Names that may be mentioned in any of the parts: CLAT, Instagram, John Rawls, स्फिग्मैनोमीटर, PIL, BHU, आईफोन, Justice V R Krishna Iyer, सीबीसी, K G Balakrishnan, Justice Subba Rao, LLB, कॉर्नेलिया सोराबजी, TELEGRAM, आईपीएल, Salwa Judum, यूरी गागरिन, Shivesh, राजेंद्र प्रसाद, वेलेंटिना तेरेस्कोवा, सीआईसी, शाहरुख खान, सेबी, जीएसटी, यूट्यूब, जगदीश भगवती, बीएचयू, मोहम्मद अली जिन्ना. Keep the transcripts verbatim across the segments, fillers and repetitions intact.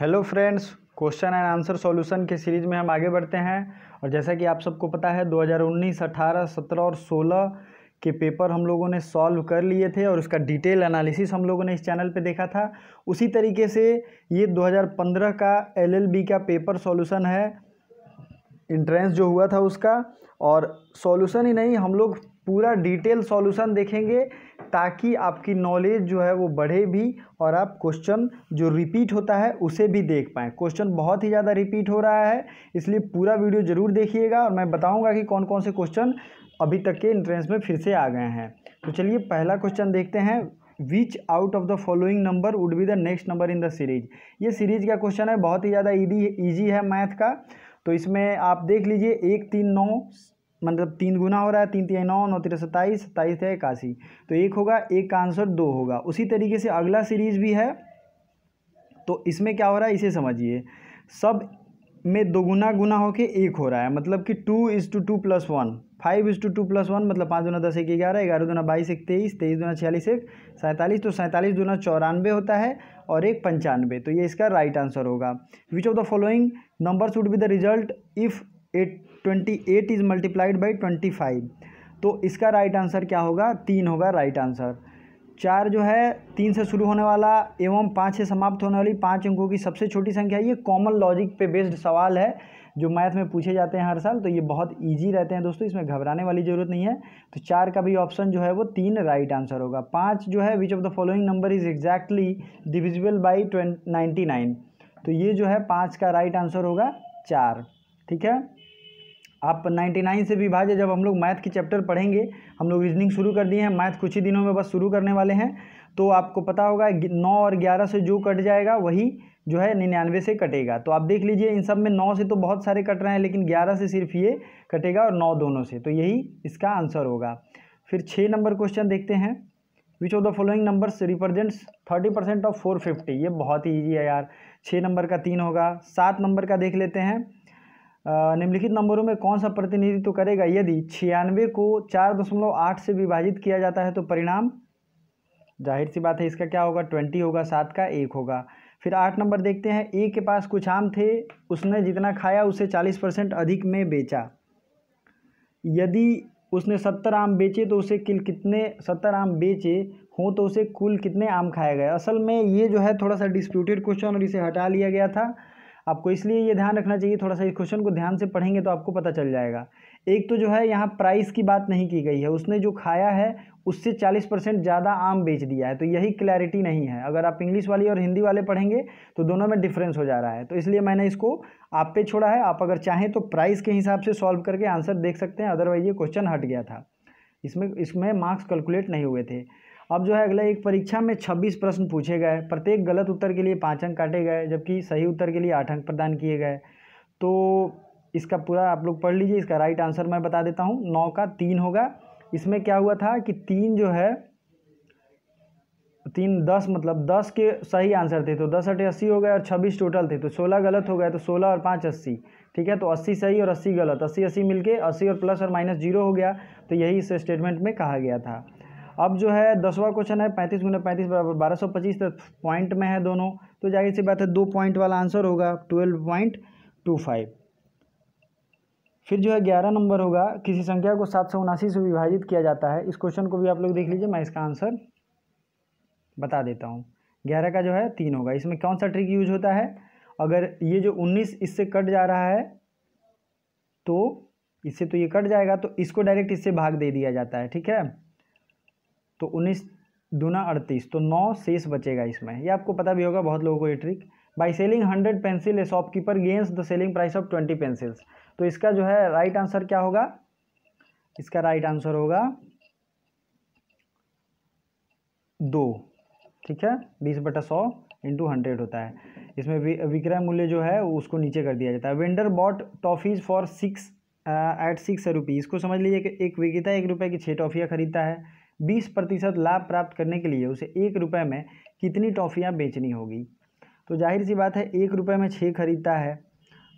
Hello friends, question and answer solution के series में हम आगे बढ़ते हैं। और जैसा कि आप सबको पता है दो हज़ार उन्नीस, अठारह, सत्रह और सोलह के पेपर हम लोगों ने सॉल्व कर लिए थे और उसका डिटेल एनालिसिस हम लोगों ने इस चैनल पे देखा था। उसी तरीके से ये दो हज़ार पंद्रह का एल एल बी का पेपर सॉल्यूशन है, इंट्रेंस जो हुआ था उसका। और सॉल्यूशन ही नहीं, हम लोग पूरा डिटेल सॉल्यूशन देखेंगे ताकि आपकी नॉलेज जो है वो बढ़े भी और आप क्वेश्चन जो रिपीट होता है उसे भी देख पाएँ। क्वेश्चन बहुत ही ज़्यादा रिपीट हो रहा है, इसलिए पूरा वीडियो ज़रूर देखिएगा और मैं बताऊंगा कि कौन कौन से क्वेश्चन अभी तक के एंट्रेंस में फिर से आ गए हैं। तो चलिए पहला क्वेश्चन देखते हैं। Which out of the following number would be the next number in the series. ये सीरीज का क्वेश्चन है, बहुत ही ज़्यादा ईजी है मैथ का। तो इसमें आप देख लीजिए एक तीन नौ मतलब तीन गुना हो रहा है, तीन तीन नौ, नौ तेरह सत्ताईस, सत्ताईस थे इक्यासी, तो एक होगा, एक का आंसर दो होगा। उसी तरीके से अगला सीरीज भी है, तो इसमें क्या हो रहा है इसे समझिए। सब में दो गुना गुना होके एक हो रहा है, मतलब कि two is two two plus one, five is two two plus one मतलब पाँच दुना दस, एक ग्यारह, ग्यारह दुना बाईस, एक तेईस, तेईस दुना छियालीस, एक सैंतालीस, तो सैंतालीस दुना चौरानवे होता है और एक पंचानवे, तो ये इसका राइट आंसर होगा। Which of the following numbers would be the result if eight twenty eight is multiplied by twenty five. तो इसका राइट आंसर क्या होगा, तीन होगा राइट आंसर। चार जो है तीन से शुरू होने वाला एवं पाँच से समाप्त होने वाली पाँच अंकों की सबसे छोटी संख्या। ये कॉमन लॉजिक पे बेस्ड सवाल है जो मैथ में पूछे जाते हैं हर साल, तो ये बहुत इजी रहते हैं दोस्तों, इसमें घबराने वाली ज़रूरत नहीं है। तो चार का भी ऑप्शन जो है वो तीन राइट आंसर होगा। पाँच जो है which of the following number is exactly divisible by ninety nine, तो ये जो है पाँच का राइट आंसर होगा चार। ठीक है, आप निन्यानवे से विभाजित, जब हम लोग मैथ के चैप्टर पढ़ेंगे, हम लोग रीजनिंग शुरू कर दिए हैं, मैथ कुछ ही दिनों में बस शुरू करने वाले हैं, तो आपको पता होगा नौ और ग्यारह से जो कट जाएगा वही जो है निन्यानवे से कटेगा। तो आप देख लीजिए इन सब में नौ से तो बहुत सारे कट रहे हैं, लेकिन ग्यारह से सिर्फ ये कटेगा और नौ दोनों से, तो यही इसका आंसर होगा। फिर छः नंबर क्वेश्चन देखते हैं। Which of the following numbers represents thirty percent of four fifty. ये बहुत ही ईजी है यार, छः नंबर का तीन होगा। सात नंबर का देख लेते हैं। निम्नलिखित नंबरों में कौन सा प्रतिनिधित्व तो करेगा यदि छियानवे को चार दशमलव आठ से विभाजित किया जाता है, तो परिणाम जाहिर सी बात है इसका क्या होगा, ट्वेंटी होगा, सात का एक होगा। फिर आठ नंबर देखते हैं। ए के पास कुछ आम थे, उसने जितना खाया उसे चालीस परसेंट अधिक में बेचा, यदि उसने सत्तर आम बेचे तो उसे किल कितने सत्तर आम बेचे हों तो उसे कुल कितने आम खाए गए। असल में ये जो है थोड़ा सा डिस्प्यूटेड क्वेश्चन और इसे हटा लिया गया था, आपको इसलिए ये ध्यान रखना चाहिए। थोड़ा सा इस क्वेश्चन को ध्यान से पढ़ेंगे तो आपको पता चल जाएगा। एक तो जो है यहाँ प्राइस की बात नहीं की गई है, उसने जो खाया है उससे चालीस परसेंट ज़्यादा आम बेच दिया है, तो यही क्लैरिटी नहीं है। अगर आप इंग्लिश वाली और हिंदी वाले पढ़ेंगे तो दोनों में डिफरेंस हो जा रहा है, तो इसलिए मैंने इसको आप पे छोड़ा है। आप अगर चाहें तो प्राइस के हिसाब से सॉल्व करके आंसर देख सकते हैं, अदरवाइज ये क्वेश्चन हट गया था, इसमें इसमें मार्क्स कैलकुलेट नहीं हुए थे। अब जो है अगला, एक परीक्षा में छब्बीस प्रश्न पूछे गए, प्रत्येक गलत उत्तर के लिए पाँच अंक काटे गए जबकि सही उत्तर के लिए आठ अंक प्रदान किए गए। तो इसका पूरा आप लोग पढ़ लीजिए, इसका राइट आंसर मैं बता देता हूँ, नौ का तीन होगा। इसमें क्या हुआ था कि तीन जो है तीन दस मतलब दस के सही आंसर थे, तो दस अठे अस्सी हो गए और छब्बीस टोटल थे, तो सोलह गलत हो गए, तो सोलह और पाँच अस्सी। ठीक है, तो अस्सी सही और अस्सी गलत, अस्सी अस्सी मिलके अस्सी और प्लस और माइनस जीरो हो गया, तो यही इस स्टेटमेंट में कहा गया था। अब जो है दसवां क्वेश्चन है। पैंतीस गुना पैंतीस बराबर बारह सौ पच्चीस, तो पॉइंट में है दोनों, तो जाहिर सी बात है दो पॉइंट वाला आंसर होगा, ट्वेल्व पॉइंट टू फाइव। फिर जो है ग्यारह नंबर होगा। किसी संख्या को सात सौ उनासी से विभाजित किया जाता है, इस क्वेश्चन को भी आप लोग देख लीजिए, मैं इसका आंसर बता देता हूँ। ग्यारह का जो है तीन होगा। इसमें कौन सा ट्रिक यूज होता है, अगर ये जो उन्नीस इससे कट जा रहा है तो इससे तो ये कट जाएगा, तो इसको डायरेक्ट इससे भाग दे दिया जाता है। ठीक है, तो उन्नीस दूना अड़तीस, तो नौ शेष बचेगा इसमें। ये आपको पता भी होगा बहुत लोगों को ये trick. By selling hundred pencil a shopkeeper gains the selling price of twenty pencils, तो इसका जो है राइट आंसर क्या होगा, इसका राइट आंसर होगा दो। ठीक है, बीस बटा सौ इंटू हंड्रेड होता है। इसमें विक्रय मूल्य जो है उसको नीचे कर दिया जाता है। Vendor bought toffees for six eight six rupees, इसको समझ लीजिए कि एक विक्रेता एक रुपये की छः टॉफियाँ खरीदता है। बीस प्रतिशत लाभ प्राप्त करने के लिए उसे एक रुपये में कितनी टॉफ़ियाँ बेचनी होगी, तो जाहिर सी बात है एक रुपये में छः खरीदता है,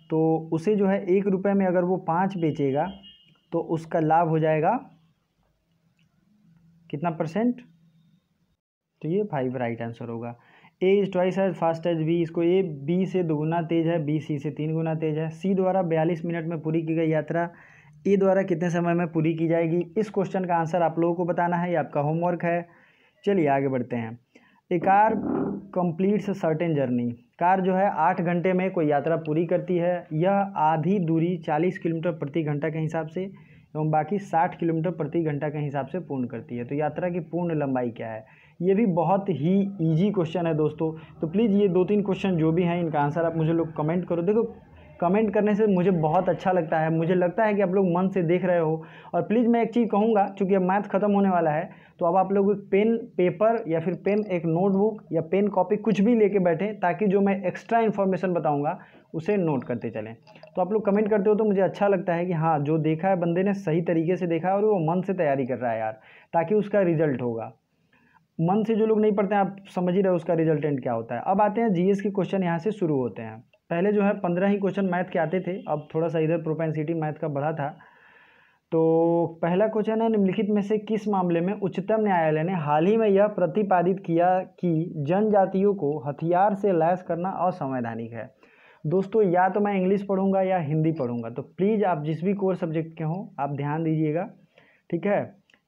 तो उसे जो है एक रुपये में अगर वो पाँच बेचेगा तो उसका लाभ हो जाएगा कितना परसेंट, तो ये फाइव राइट आंसर होगा। A is twice as fast as B, इसको ए बी से दोगुना तेज है, बी सी से तीन गुना तेज है। सी द्वारा बयालीस मिनट में पूरी की गई यात्रा ए द्वारा कितने समय में पूरी की जाएगी। इस क्वेश्चन का आंसर आप लोगों को बताना है, ये आपका होमवर्क है। चलिए आगे बढ़ते हैं। A car completes certain journey, car जो है आठ घंटे में कोई यात्रा पूरी करती है। यह आधी दूरी चालीस किलोमीटर प्रति घंटा के हिसाब से एवं बाकी साठ किलोमीटर प्रति घंटा के हिसाब से पूर्ण करती है। तो यात्रा की पूर्ण लंबाई क्या है, ये भी बहुत ही इजी क्वेश्चन है दोस्तों। तो प्लीज़ ये दो तीन क्वेश्चन जो भी हैं इनका आंसर आप मुझे लोग कमेंट करो। देखो कमेंट करने से मुझे बहुत अच्छा लगता है, मुझे लगता है कि आप लोग मन से देख रहे हो। और प्लीज़ मैं एक चीज़ कहूँगा, चूँकि अब मैथ ख़त्म होने वाला है, तो अब आप लोग एक पेन पेपर या फिर पेन एक नोटबुक या पेन कॉपी कुछ भी लेके बैठें, ताकि जो मैं एक्स्ट्रा इन्फॉर्मेशन बताऊँगा उसे नोट करते चलें। तो आप लोग कमेंट करते हो तो मुझे अच्छा लगता है कि हाँ जो देखा है बंदे ने सही तरीके से देखा है और वो मन से तैयारी कर रहा है यार, ताकि उसका रिजल्ट होगा। मन से जो लोग नहीं पढ़ते हैं आप समझ ही रहे हो उसका रिजल्टेंट क्या होता है। अब आते हैं जीएस के क्वेश्चन, यहाँ से शुरू होते हैं। पहले जो है पंद्रह ही क्वेश्चन मैथ के आते थे, अब थोड़ा सा इधर प्रोपेंसिटी मैथ का बढ़ा था। तो पहला क्वेश्चन है, निम्नलिखित में से किस मामले में उच्चतम न्यायालय ने हाल ही में यह प्रतिपादित किया कि जनजातियों को हथियार से लैस करना असंवैधानिक है। दोस्तों या तो मैं इंग्लिश पढ़ूंगा या हिंदी पढ़ूंगा, तो प्लीज़ आप जिस भी कोर सब्जेक्ट के हों आप ध्यान दीजिएगा, ठीक है।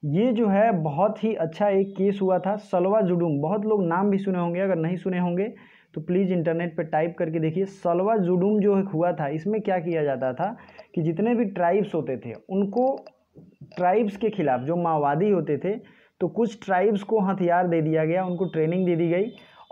ये जो है बहुत ही अच्छा एक केस हुआ था, सलवा जुडुम, बहुत लोग नाम भी सुने होंगे, अगर नहीं सुने होंगे तो प्लीज़ इंटरनेट पर टाइप करके देखिए। सलवा जुडुम जो हुआ था, इसमें क्या किया जाता था कि जितने भी ट्राइब्स होते थे उनको, ट्राइब्स के खिलाफ जो माओवादी होते थे, तो कुछ ट्राइब्स को हथियार दे दिया गया, उनको ट्रेनिंग दे दी गई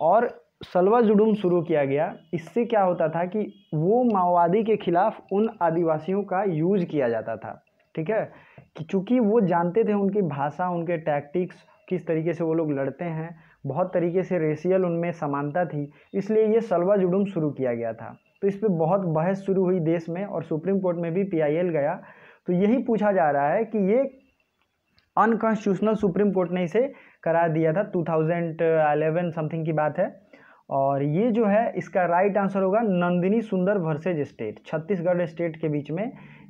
और सलवा जुडुम शुरू किया गया। इससे क्या होता था कि वो माओवादी के खिलाफ उन आदिवासियों का यूज किया जाता था, ठीक है, कि चूँकि वो जानते थे उनकी भाषा, उनके टैक्टिक्स, किस तरीके से वो लोग लड़ते हैं, बहुत तरीके से रेशियल उनमें समानता थी, इसलिए ये सलवा जुडुम शुरू किया गया था। तो इस पे बहुत बहस शुरू हुई देश में और सुप्रीम कोर्ट में भी पी आई एल गया। तो यही पूछा जा रहा है कि ये अनकॉन्स्टिट्यूशनल सुप्रीम कोर्ट ने इसे करार दिया था, दो हज़ार ग्यारह समथिंग की बात है। और ये जो है इसका राइट आंसर होगा नंदिनी सुंदर वर्सेज स्टेट, छत्तीसगढ़ स्टेट के बीच में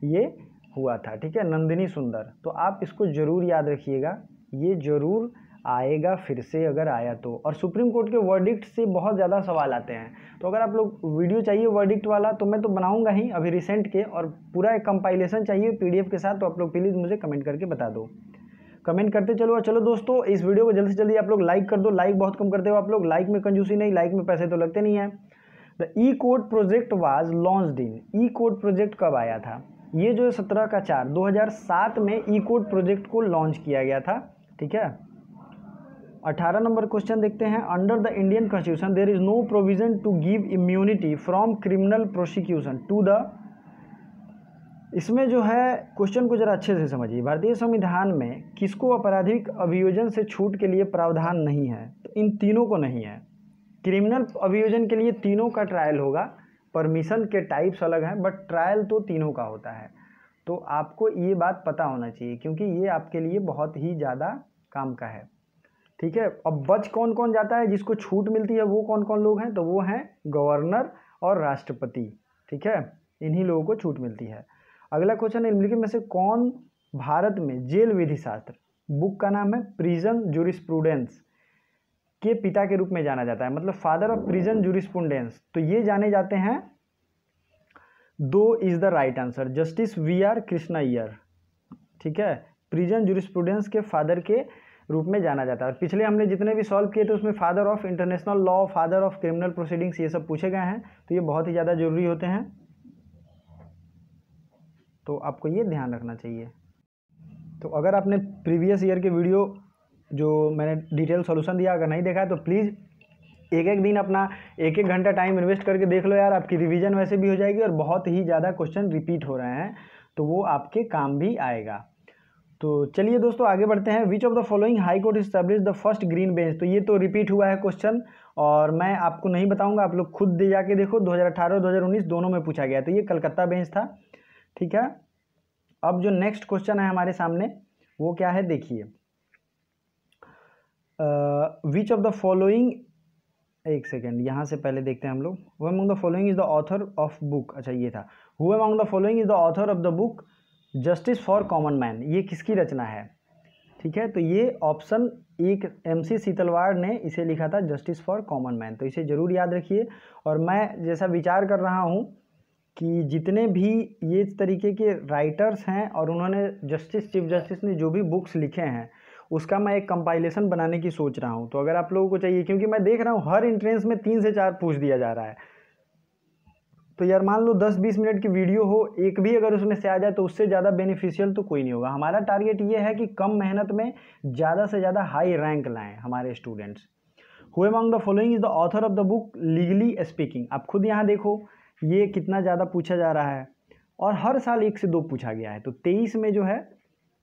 ये हुआ था, ठीक है, नंदिनी सुंदर। तो आप इसको ज़रूर याद रखिएगा, ये ज़रूर आएगा फिर से अगर आया तो। और सुप्रीम कोर्ट के वर्डिक्ट से बहुत ज़्यादा सवाल आते हैं, तो अगर आप लोग वीडियो चाहिए वर्डिक्ट वाला तो मैं तो बनाऊंगा ही अभी रिसेंट के, और पूरा एक कंपाइलेशन चाहिए पीडीएफ के साथ, तो आप लोग प्लीज़ मुझे कमेंट करके बता दो, कमेंट करते चलो। और चलो दोस्तों इस वीडियो को जल्दी से जल्दी आप लोग लाइक कर दो, लाइक बहुत कम करते हो आप लोग, लाइक में कंजूसी नहीं, लाइक में पैसे तो लगते नहीं हैं। The e court project was launched in, e court project कब आया था, ये जो है सत्रह का चार दो हज़ार सात में ई कोर्ट प्रोजेक्ट को लॉन्च किया गया था, ठीक है। अठारह नंबर क्वेश्चन देखते हैं, under the Indian constitution there is no provision to give immunity from criminal prosecution to the, इसमें जो है क्वेश्चन को जरा अच्छे से समझिए। भारतीय संविधान में किसको आपराधिक अभियोजन से छूट के लिए प्रावधान नहीं है, तो इन तीनों को नहीं है। क्रिमिनल अभियोजन के लिए तीनों का ट्रायल होगा, परमिशन के टाइप्स अलग हैं बट ट्रायल तो तीनों का होता है। तो आपको ये बात पता होना चाहिए क्योंकि ये आपके लिए बहुत ही ज़्यादा काम का है, ठीक है। अब बच कौन कौन जाता है, जिसको छूट मिलती है वो कौन कौन लोग हैं, तो वो हैं गवर्नर और राष्ट्रपति, ठीक है, इन्हीं लोगों को छूट मिलती है। अगला क्वेश्चन है, निम्नलिखित में से कौन भारत में जेल विधि शास्त्र, बुक का नाम है प्रिजन ज्यूरिस्प्रूडेंस, के पिता के रूप में जाना जाता है, मतलब फादर ऑफ प्रिजन ज्यूरिस्प्रूडेंस, तो ये जाने जाते हैं। दो is the right answer, justice V R Krishna Iyer, ठीक है, प्रिजन ज्यूरिस्प्रूडेंस के फादर के रूप में जाना जाता है। और पिछले हमने जितने भी सॉल्व किए थे उसमें father of international law, father of criminal proceedings, ये सब पूछे गए हैं, तो ये बहुत ही ज़्यादा जरूरी होते हैं, तो आपको ये ध्यान रखना चाहिए। तो अगर आपने प्रीवियस ईयर के वीडियो जो मैंने डिटेल सॉल्यूशन दिया अगर नहीं देखा है तो प्लीज़ एक एक दिन अपना एक एक घंटा टाइम इन्वेस्ट करके देख लो यार, आपकी रिविज़न वैसे भी हो जाएगी और बहुत ही ज़्यादा क्वेश्चन रिपीट हो रहे हैं तो वो आपके काम भी आएगा। तो चलिए दोस्तों आगे बढ़ते हैं। Which of the following high court establish the first green bench, तो ये तो रिपीट हुआ है क्वेश्चन और मैं आपको नहीं बताऊंगा, आप लोग खुद दे जाके देखो, दो हज़ार अठारह दो हज़ार उन्नीस दोनों में पूछा गया, तो ये कलकत्ता बेंच था, ठीक है। अब जो नेक्स्ट क्वेश्चन है हमारे सामने वो क्या है, देखिए, विच ऑफ द फॉलोइंग, एक सेकेंड यहाँ से पहले देखते हैं हम लोग, who among the following is the author of book, अच्छा ये था, who among the following is the author of the book justice for common man, ये किसकी रचना है, ठीक है। तो ये ऑप्शन एक एम सी सीतलवाड़ ने इसे लिखा था जस्टिस फॉर कॉमन मैन, तो इसे ज़रूर याद रखिए। और मैं जैसा विचार कर रहा हूँ कि जितने भी ये तरीके के राइटर्स हैं और उन्होंने जस्टिस चीफ जस्टिस ने जो भी बुक्स लिखे हैं उसका मैं एक कंपाइलेशन बनाने की सोच रहा हूँ। तो अगर आप लोगों को चाहिए, क्योंकि मैं देख रहा हूँ हर इंट्रेंस में तीन से चार पूछ दिया जा रहा है, तो यार मान लो दस बीस मिनट की वीडियो हो, एक भी अगर उसमें से आ जाए तो उससे ज़्यादा बेनिफिशियल तो कोई नहीं होगा। हमारा टारगेट ये है कि कम मेहनत में ज़्यादा से ज़्यादा हाई रैंक लाएं हमारे students. Who among the following is the author of the book legally speaking. आप खुद यहाँ देखो ये कितना ज़्यादा पूछा जा रहा है, और हर साल एक से दो पूछा गया है। तो तेईस में जो है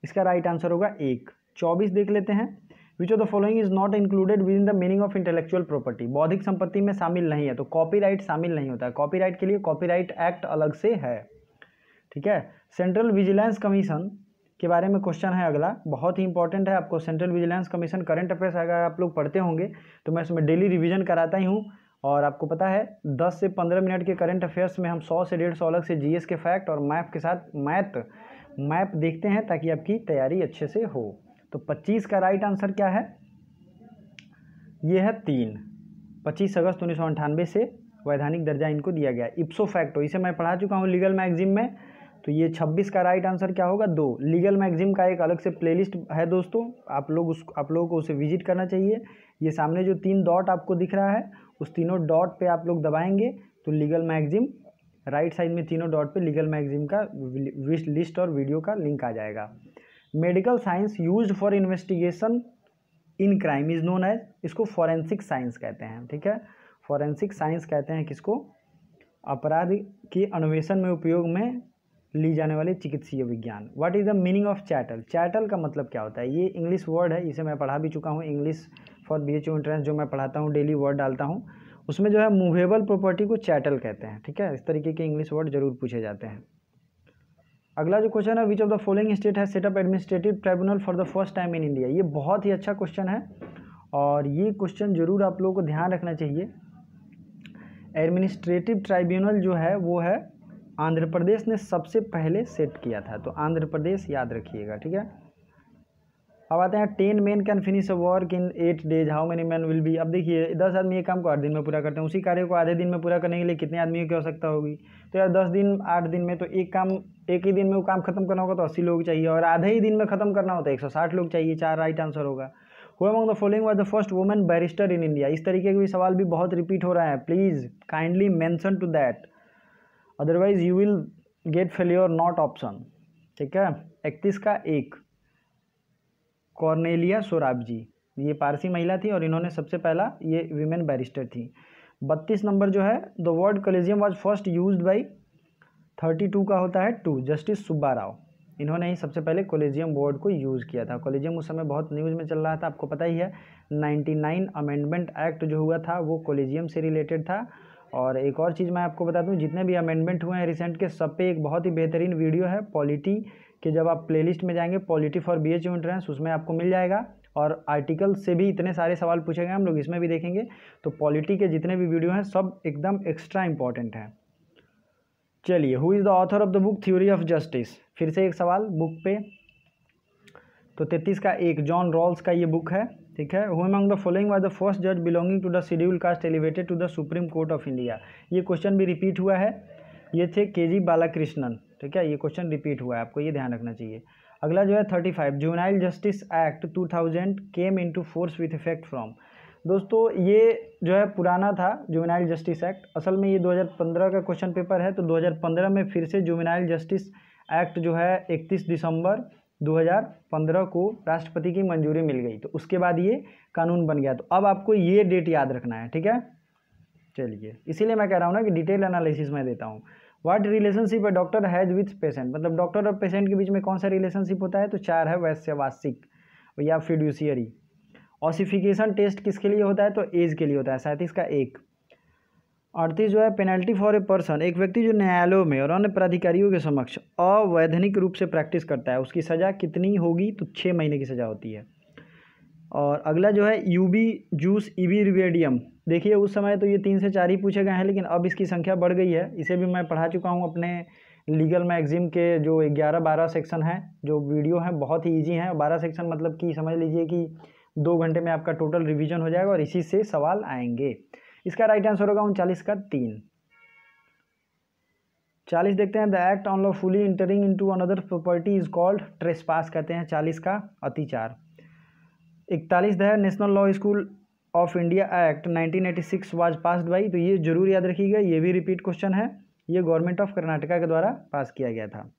इसका राइट आंसर होगा एक। चौबीस देख लेते हैं, which of the following is not included within the meaning of intellectual property. बौद्धिक संपत्ति में शामिल नहीं है, तो कॉपीराइट शामिल नहीं होता है। कॉपीराइट के लिए कॉपीराइट एक्ट अलग से है, ठीक है। सेंट्रल विजिलेंस कमीशन के बारे में क्वेश्चन है अगला, बहुत ही इंपॉर्टेंट है। आपको central vigilance commission current affairs अगर आप लोग पढ़ते होंगे तो मैं इसमें डेली रिविजन कराता ही हूँ। और आपको पता है दस से पंद्रह मिनट के करंट अफेयर्स में हम सौ से डेढ़ सौ अलग से जी एस के फैक्ट और मैप के साथ मैथ मैप देखते हैं ताकि आपकी तैयारी अच्छे से हो। तो पच्चीस का राइट आंसर क्या है, ये है तीन। पच्चीस अगस्त उन्नीस सौ अंठानवे से वैधानिक दर्जा इनको दिया गया, इप्सो फैक्टो। इसे मैं पढ़ा चुका हूँ लीगल मैगजीन में। तो ये छब्बीस का राइट आंसर क्या होगा, दो। लीगल मैगजीन का एक अलग से प्लेलिस्ट है दोस्तों, आप लोग उस आप लोगों को उसे विजिट करना चाहिए। ये सामने जो तीन डॉट आपको दिख रहा है उस तीनों डॉट पर आप लोग दबाएँगे तो लीगल मैगजीन राइट साइड में तीनों डॉट पर लीगल मैगजीन का लिस्ट और वीडियो का लिंक आ जाएगा। Medical science used for investigation in crime is known as, इसको फॉरेंसिक साइंस कहते हैं, ठीक है। फॉरेंसिक साइंस कहते हैं किसको, अपराध के अन्वेषण में उपयोग में ली जाने वाले चिकित्सीय विज्ञान। What is the meaning of chattel, chattel का मतलब क्या होता है। ये इंग्लिश वर्ड है, इसे मैं पढ़ा भी चुका हूँ। English for B H U entrance जो मैं पढ़ाता हूँ, डेली वर्ड डालता हूँ, उसमें जो है मूवेबल प्रॉपर्टी को चैटल कहते हैं, ठीक है। इस तरीके के इंग्लिश वर्ड जरूर पूछे जाते हैं। अगला जो क्वेश्चन है, which of the following state है set up administrative tribunal for the first time in India. ये बहुत ही अच्छा क्वेश्चन है और ये क्वेश्चन जरूर आप लोगों को ध्यान रखना चाहिए। एडमिनिस्ट्रेटिव ट्राइब्यूनल जो है वो है आंध्र प्रदेश ने सबसे पहले सेट किया था, तो आंध्र प्रदेश याद रखिएगा, ठीक है। अब आते हैं ten man can finish a work in eight days, how many man will be. अब देखिए दस आदमी ये काम को आठ दिन में पूरा करते हैं, उसी कार्य को आधे दिन में पूरा करने के लिए कितने आदमियों की आवश्यकता होगी। तो यार दस दिन आठ दिन में, तो एक काम एक ही दिन में वो काम खत्म करना होगा तो अस्सी लोग चाहिए, और आधे ही दिन में खत्म करना होता है एक सौ साठ लोग चाहिए। चार राइट आंसर होगा। Who among the following was the first women barrister in India. इस तरीके के भी सवाल भी बहुत रिपीट हो रहे हैं, please kindly mention to that, otherwise you will get failure not option, ठीक है। इकतीस का एक, कॉर्नेलिया सोराबजी, ये पारसी महिला थी और इन्होंने सबसे पहला ये वीमेन बैरिस्टर थी। बत्तीस नंबर जो है, the word collegium was first used by, thirty two का होता है टू, जस्टिस सुब्बा राव। इन्होंने ही सबसे पहले कॉलेजियम वर्ड को यूज़ किया था। कॉलेजियम उस समय बहुत न्यूज़ में चल रहा था, आपको पता ही है। नाइन्टी नाइन अमेंडमेंट एक्ट जो हुआ था वो कॉलेजियम से रिलेटेड था। और एक और चीज़ मैं आपको बता दूँ, जितने भी अमेंडमेंट हुए हैं रिसेंट के सब पे एक बहुत ही बेहतरीन वीडियो है पॉलिटी के, जब आप प्लेलिस्ट में जाएंगे polity for B H U entrance उसमें आपको मिल जाएगा। और आर्टिकल से भी इतने सारे सवाल पूछे गए, हम लोग इसमें भी देखेंगे। तो पॉलिटी के जितने भी वीडियो हैं सब एकदम एक्स्ट्रा इंपॉर्टेंट हैं। चलिए, who is the author of the book theory of justice, फिर से एक सवाल बुक पे। तो तैंतीस का एक, जॉन रॉल्स का ये बुक है, ठीक है। Who among the following was the first जज belonging to the schedule caste elevated to the supreme court of India. ये क्वेश्चन भी रिपीट हुआ है, ये थे के जी बालाकृष्णन, ठीक है। ये क्वेश्चन रिपीट हुआ है, आपको ये ध्यान रखना चाहिए। अगला जो है पैंतीस, juvenile justice act two thousand came into force with effect from. दोस्तों ये जो है पुराना था जुवेनाइल जस्टिस एक्ट, असल में ये दो हज़ार पंद्रह का क्वेश्चन पेपर है। तो दो हज़ार पंद्रह में फिर से जुवेनाइल जस्टिस एक्ट जो है इकतीस दिसंबर दो हज़ार पंद्रह को राष्ट्रपति की मंजूरी मिल गई, तो उसके बाद ये कानून बन गया। तो अब आपको ये डेट याद रखना है, ठीक है। चलिए, इसीलिए मैं कह रहा हूँ ना कि डिटेल एनालिसिस मैं देता हूँ। व्हाट रिलेशनशिप है डॉक्टर हैज विथ पेशेंट, मतलब डॉक्टर और पेशेंट के बीच में कौन सा रिलेशनशिप होता है। तो चार है, वैश्यवासिक या फिड्यूशियरी। ऑसिफिकेशन टेस्ट किसके लिए होता है, तो एज के लिए होता है। सैंतीस का एक। अड़तीस जो है पेनल्टी फॉर ए पर्सन, एक व्यक्ति जो न्यायालयों में और अन्य प्राधिकारियों के समक्ष अवैधानिक रूप से प्रैक्टिस करता है उसकी सज़ा कितनी होगी, तो छः महीने की सज़ा होती है। और अगला जो है यूबी जूस ईबी रिवेडियम, देखिए उस समय तो ये तीन से चार ही पूछे गए हैं, लेकिन अब इसकी संख्या बढ़ गई है। इसे भी मैं पढ़ा चुका हूँ अपने लीगल मैगजीन के जो ग्यारह बारह सेक्शन हैं, जो वीडियो हैं, बहुत ही ईजी हैं। बारह सेक्शन मतलब कि समझ लीजिए कि दो घंटे में आपका टोटल रिवीजन हो जाएगा और इसी से सवाल आएंगे। इसका राइट आंसर होगा उनचालीस का तीन। चालीस देखते हैं, the act unlawfully entering into another property is called trespass, कहते हैं चालीस का अतिचार। इकतालीस है, national law school of India act nineteen eighty six was passed by, तो ये जरूर याद रखिएगा, ये भी रिपीट क्वेश्चन है, ये गवर्नमेंट ऑफ कर्नाटका के द्वारा पास किया गया था।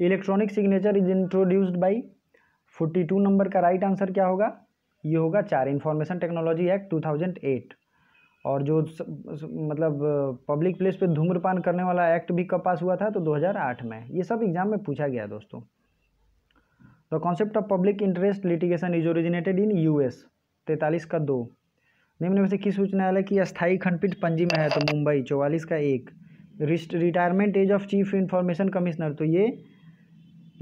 Electronic signature is introduced by, forty two number का राइट आंसर क्या होगा, ये होगा चार, information technology act two thousand eight. और जो मतलब पब्लिक प्लेस पे धूम्रपान करने वाला एक्ट भी कब पास हुआ था, तो दो हज़ार आठ में। ये सब एग्जाम में पूछा गया दोस्तों। The concept of public interest litigation is originated in US, तैंतालीस का दो। निम्न में से किस उच्च न्यायालय की अस्थायी खंडपीठ पंजी में है, तो मुंबई, चौवालीस का एक। Retirement age of chief information commissioner, तो ये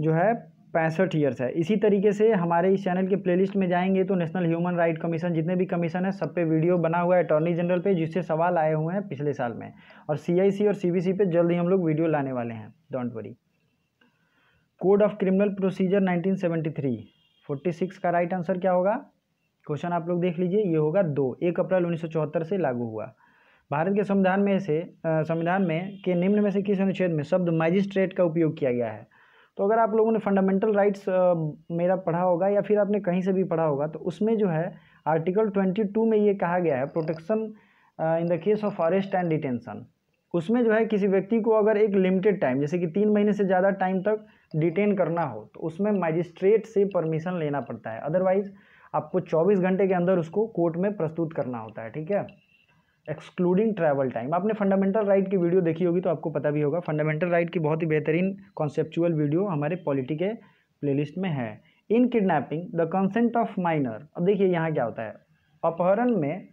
जो है पैंसठ ईयर्स है। इसी तरीके से हमारे इस चैनल के प्लेलिस्ट में जाएंगे तो नेशनल ह्यूमन राइट कमीशन, जितने भी कमीशन है सब पे वीडियो बना हुआ है अटॉर्नी जनरल पे, जिससे सवाल आए हुए हैं पिछले साल में, और सीआईसी और सीबीसी पे जल्द ही हम लोग वीडियो लाने वाले हैं, don't worry. Code of criminal procedure nineteen seventy three, छियालीस का राइट आंसर क्या होगा, क्वेश्चन आप लोग देख लीजिए, ये होगा दो। एक अप्रैल उन्नीस सौ चौहत्तर से लागू हुआ। भारत के संविधान में से संविधान में के निम्न में से किस अनुच्छेद में शब्द मैजिस्ट्रेट का उपयोग किया गया है, तो अगर आप लोगों ने फंडामेंटल राइट्स मेरा पढ़ा होगा या फिर आपने कहीं से भी पढ़ा होगा, तो उसमें जो है आर्टिकल बाईस में ये कहा गया है, protection in the case of arrest and detention, उसमें जो है किसी व्यक्ति को अगर एक लिमिटेड टाइम, जैसे कि तीन महीने से ज़्यादा टाइम तक डिटेन करना हो, तो उसमें मैजिस्ट्रेट से परमिशन लेना पड़ता है, अदरवाइज आपको चौबीस घंटे के अंदर उसको कोर्ट में प्रस्तुत करना होता है, ठीक है, एक्सक्लूडिंग ट्रैवल टाइम। आपने फंडामेंटल राइट की वीडियो देखी होगी तो आपको पता भी होगा, फंडामेंटल राइट की बहुत ही बेहतरीन कॉन्सेप्चुअल वीडियो हमारे पॉलिटी के प्लेलिस्ट में है। In kidnapping the consent of minor, अब देखिए यहाँ क्या होता है, अपहरण में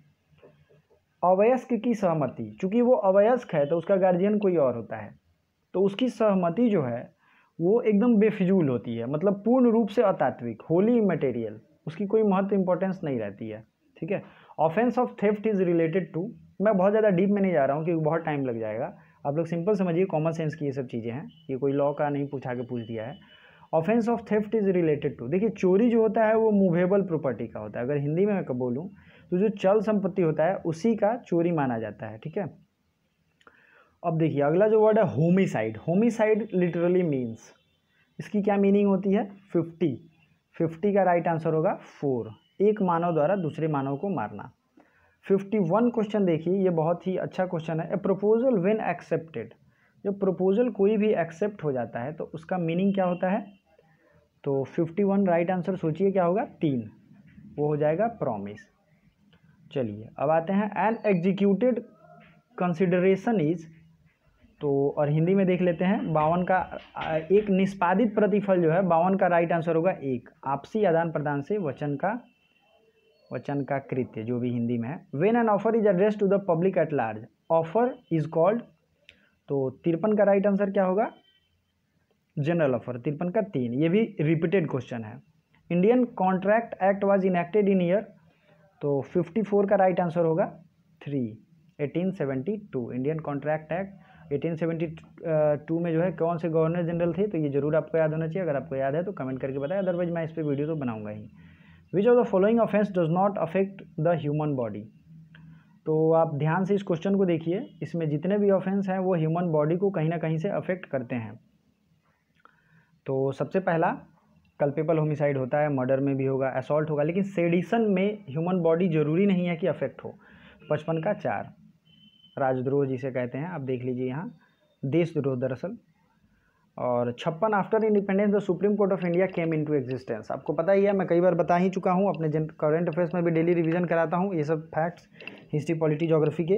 अवयस्क की सहमति, चूँकि वो अवयस्क है तो उसका गार्जियन कोई और होता है, तो उसकी सहमति जो है वो एकदम बेफिजूल होती है, मतलब पूर्ण रूप से अतात्विक, होली इमेटेरियल, उसकी कोई महत्व इंपॉर्टेंस नहीं रहती है, ठीक है। Offence of theft is related to, मैं बहुत ज़्यादा डीप में नहीं जा रहा हूँ क्योंकि बहुत टाइम लग जाएगा, आप लोग सिंपल समझिए, कॉमन सेंस की ये सब चीज़ें हैं, ये कोई लॉ का नहीं पूछा के पूछ दिया है। Offence of theft is related to, देखिए चोरी जो होता है वो मूवेबल प्रॉपर्टी का होता है, अगर हिंदी में मैं बोलूँ तो जो चल संपत्ति होता है उसी का चोरी माना जाता है, ठीक है। अब देखिए अगला जो वर्ड है होमिसाइड, होमिसाइड लिटरली मीन्स, इसकी क्या मीनिंग होती है, फिफ्टी, फिफ्टी का राइट आंसर होगा फोर, एक मानव द्वारा दूसरे मानव को मारना। इक्यावन क्वेश्चन देखिए, ये बहुत ही अच्छा क्वेश्चन है, ए प्रपोजल व्हेन एक्सेप्टेड, जब प्रपोजल कोई भी एक्सेप्ट हो जाता है तो उसका मीनिंग क्या होता है, तो इक्यावन राइट आंसर सोचिए क्या होगा, तीन, वो हो जाएगा प्रॉमिस। चलिए अब आते हैं, एन एग्जीक्यूटेड कंसिडरेशन इज, तो और हिंदी में देख लेते हैं, बावन का एक, निष्पादित प्रतिफल जो है, बावन का राइट आंसर होगा एक, आपसी आदान प्रदान से वचन का वचन का कृत्य, जो भी हिंदी में है। When an offer is address to the public at large, offer is called, तो तिरपन का राइट आंसर क्या होगा, जनरल ऑफर, तिरपन का तीन, ये भी रिपीटेड क्वेश्चन है। Indian contract act was enacted in year, तो चौवन का राइट आंसर होगा three, eighteen seventy two, Indian contract act eighteen seventy two में जो है कौन से गवर्नर जनरल थे, तो ये जरूर आपको याद होना चाहिए, अगर आपको याद है तो कमेंट करके बताएं, अदरवाइज मैं इस पर वीडियो तो बनाऊंगा ही। Which of the following offence does not affect the human body, तो आप ध्यान से इस क्वेश्चन को देखिए, इसमें जितने भी ऑफेंस हैं वो ह्यूमन बॉडी को कहीं ना कहीं से अफेक्ट करते हैं। तो सबसे पहला कल्पेबल होमिसाइड होता है, मर्डर में भी होगा, असॉल्ट होगा, लेकिन सेडिशन में ह्यूमन बॉडी जरूरी नहीं है कि अफेक्ट हो, पचपन का चार, राजद्रोह जिसे कहते हैं, आप देख लीजिए यहाँ देशद्रोह दरअसल। और छप्पन, after independence the supreme court of India came into existence, आपको पता ही है, मैं कई बार बता ही चुका हूँ, अपने जन करंट अफेयर्स में भी डेली रिवीजन कराता हूँ ये सब फैक्ट्स, हिस्ट्री, पॉलिटी, ज्योग्राफी के।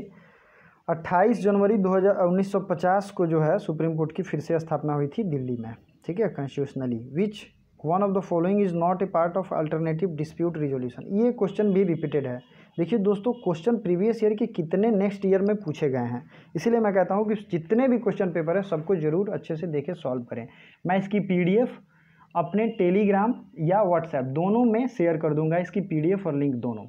अट्ठाईस जनवरी उन्नीस सौ पचास को जो है सुप्रीम कोर्ट की फिर से स्थापना हुई थी दिल्ली में, ठीक है, constitutionally. Which one of the following is not a part of alternative dispute resolution, ये क्वेश्चन भी रिपीटेड है। देखिए दोस्तों, क्वेश्चन प्रीवियस ईयर के कितने नेक्स्ट ईयर में पूछे गए हैं, इसीलिए मैं कहता हूं कि जितने भी क्वेश्चन पेपर है सबको जरूर अच्छे से देखें, सॉल्व करें। मैं इसकी पीडीएफ अपने टेलीग्राम या व्हाट्सएप दोनों में शेयर कर दूंगा, इसकी पीडीएफ और लिंक दोनों।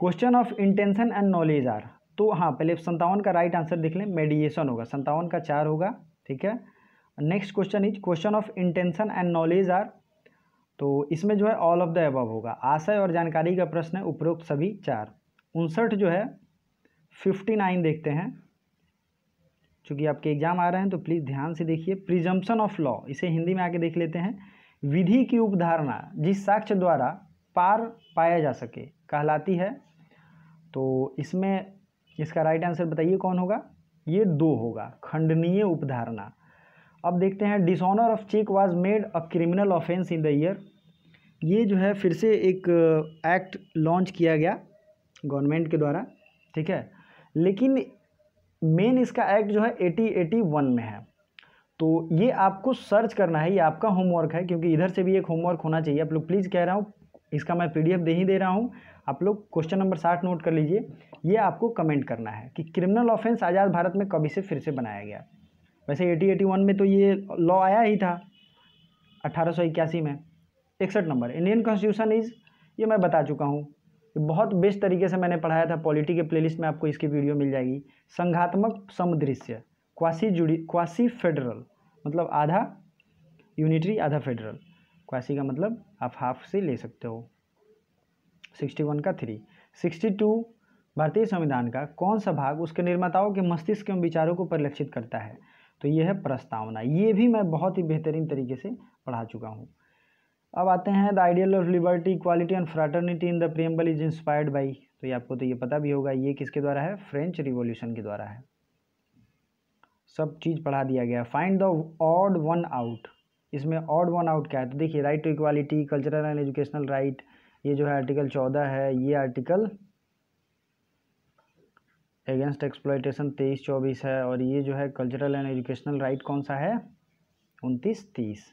Question of intention and knowledge are, तो हाँ, पहले संतावन का राइट आंसर देख लें, मेडिएशन होगा, संतावन का चार होगा। ठीक है, next question is question of intention and knowledge are, तो इसमें जो है ऑल ऑफ द अबव होगा, आशय और जानकारी का प्रश्न है, उपरोक्त सभी चार। उनसठ जो है फिफ्टी नाइन देखते हैं, चूँकि आपके एग्जाम आ रहे हैं तो प्लीज़ ध्यान से देखिए। प्रिजम्पशन ऑफ लॉ, इसे हिंदी में आके देख लेते हैं, विधि की उपधारणा जिस साक्ष्य द्वारा पार पाया जा सके कहलाती है, तो इसमें इसका राइट आंसर बताइए कौन होगा, ये दो होगा, खंडनीय उपधारणा। अब देखते हैं dishonour of cheque was made a criminal offence in the year, ये जो है फिर से एक एक्ट लॉन्च किया गया गवर्नमेंट के द्वारा। ठीक है, लेकिन मेन इसका एक्ट जो है एटी एटी वन में है, तो ये आपको सर्च करना है, ये आपका होमवर्क है, क्योंकि इधर से भी एक होमवर्क होना चाहिए। आप लोग प्लीज़ कह रहा हूँ, इसका मैं पीडीएफ दे ही दे रहा हूँ, आप लोग क्वेश्चन नंबर साठ नोट कर लीजिए। ये आपको कमेंट करना है कि क्रिमिनल ऑफेंस आज़ाद भारत में कभी से फिर से बनाया गया। वैसे एटी एटी वन में तो ये लॉ आया ही था अठारह सौ इक्यासी में। इकसठ नंबर इंडियन कॉन्स्टिट्यूशन इज़, ये मैं बता चुका हूँ, बहुत बेस्ट तरीके से मैंने पढ़ाया था, पॉलिटी के प्लेलिस्ट में आपको इसकी वीडियो मिल जाएगी। संघात्मक समदृश्य, क्वासी जुड़ी क्वासी फेडरल, मतलब आधा यूनिटरी आधा फेडरल, क्वासी का मतलब आप हाफ से ले सकते हो। सिक्सटी वन का थ्री, सिक्सटी टू भारतीय संविधान का कौन सा भाग उसके निर्माताओं के मस्तिष्क एवं विचारों को परिलक्षित करता है, तो यह है प्रस्तावना, ये भी मैं बहुत ही बेहतरीन तरीके से पढ़ा चुका हूँ। अब आते हैं the ideal of liberty equality and fraternity in the preamble is inspired by, तो ये आपको तो ये पता भी होगा, ये किसके द्वारा है, फ्रेंच रिवॉल्यूशन के द्वारा है। सब चीज़ पढ़ा दिया गया। Find the odd one out, इसमें ऑड वन आउट क्या है, तो देखिए right to equality, cultural and educational right, ये जो है आर्टिकल चौदह है, ये आर्टिकल अगेंस्ट एक्सप्लॉयटेशन तेईस चौबीस है, और ये जो है कल्चरल एंड एजुकेशनल राइट कौन सा है, उनतीस तीस।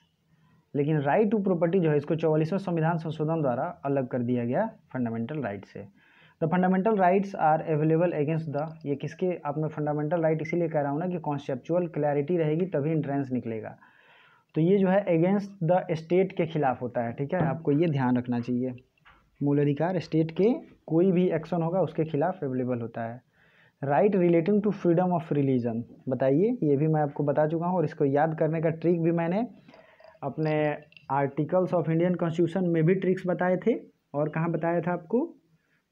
लेकिन राइट टू प्रॉपर्टी जो है इसको चौवालीसवें संविधान संशोधन द्वारा अलग कर दिया गया फंडामेंटल राइट से। The fundamental rights are available against the, ये किसके, आप में फंडामेंटल राइट इसीलिए कह रहा हूँ ना कि कॉन्सेप्चुअल क्लैरिटी रहेगी तभी एंट्रेंस निकलेगा, तो ये जो है अगेंस्ट द स्टेट के खिलाफ होता है। ठीक है, आपको ये ध्यान रखना चाहिए, मूल अधिकार स्टेट के कोई भी एक्शन होगा उसके खिलाफ अवेलेबल होता है। Right relating to freedom of religion, बताइए, ये भी मैं आपको बता चुका हूँ, और इसको याद करने का ट्रिक भी मैंने अपने आर्टिकल्स ऑफ इंडियन कॉन्स्टिट्यूशन में भी ट्रिक्स बताए थे, और कहाँ बताया था आपको,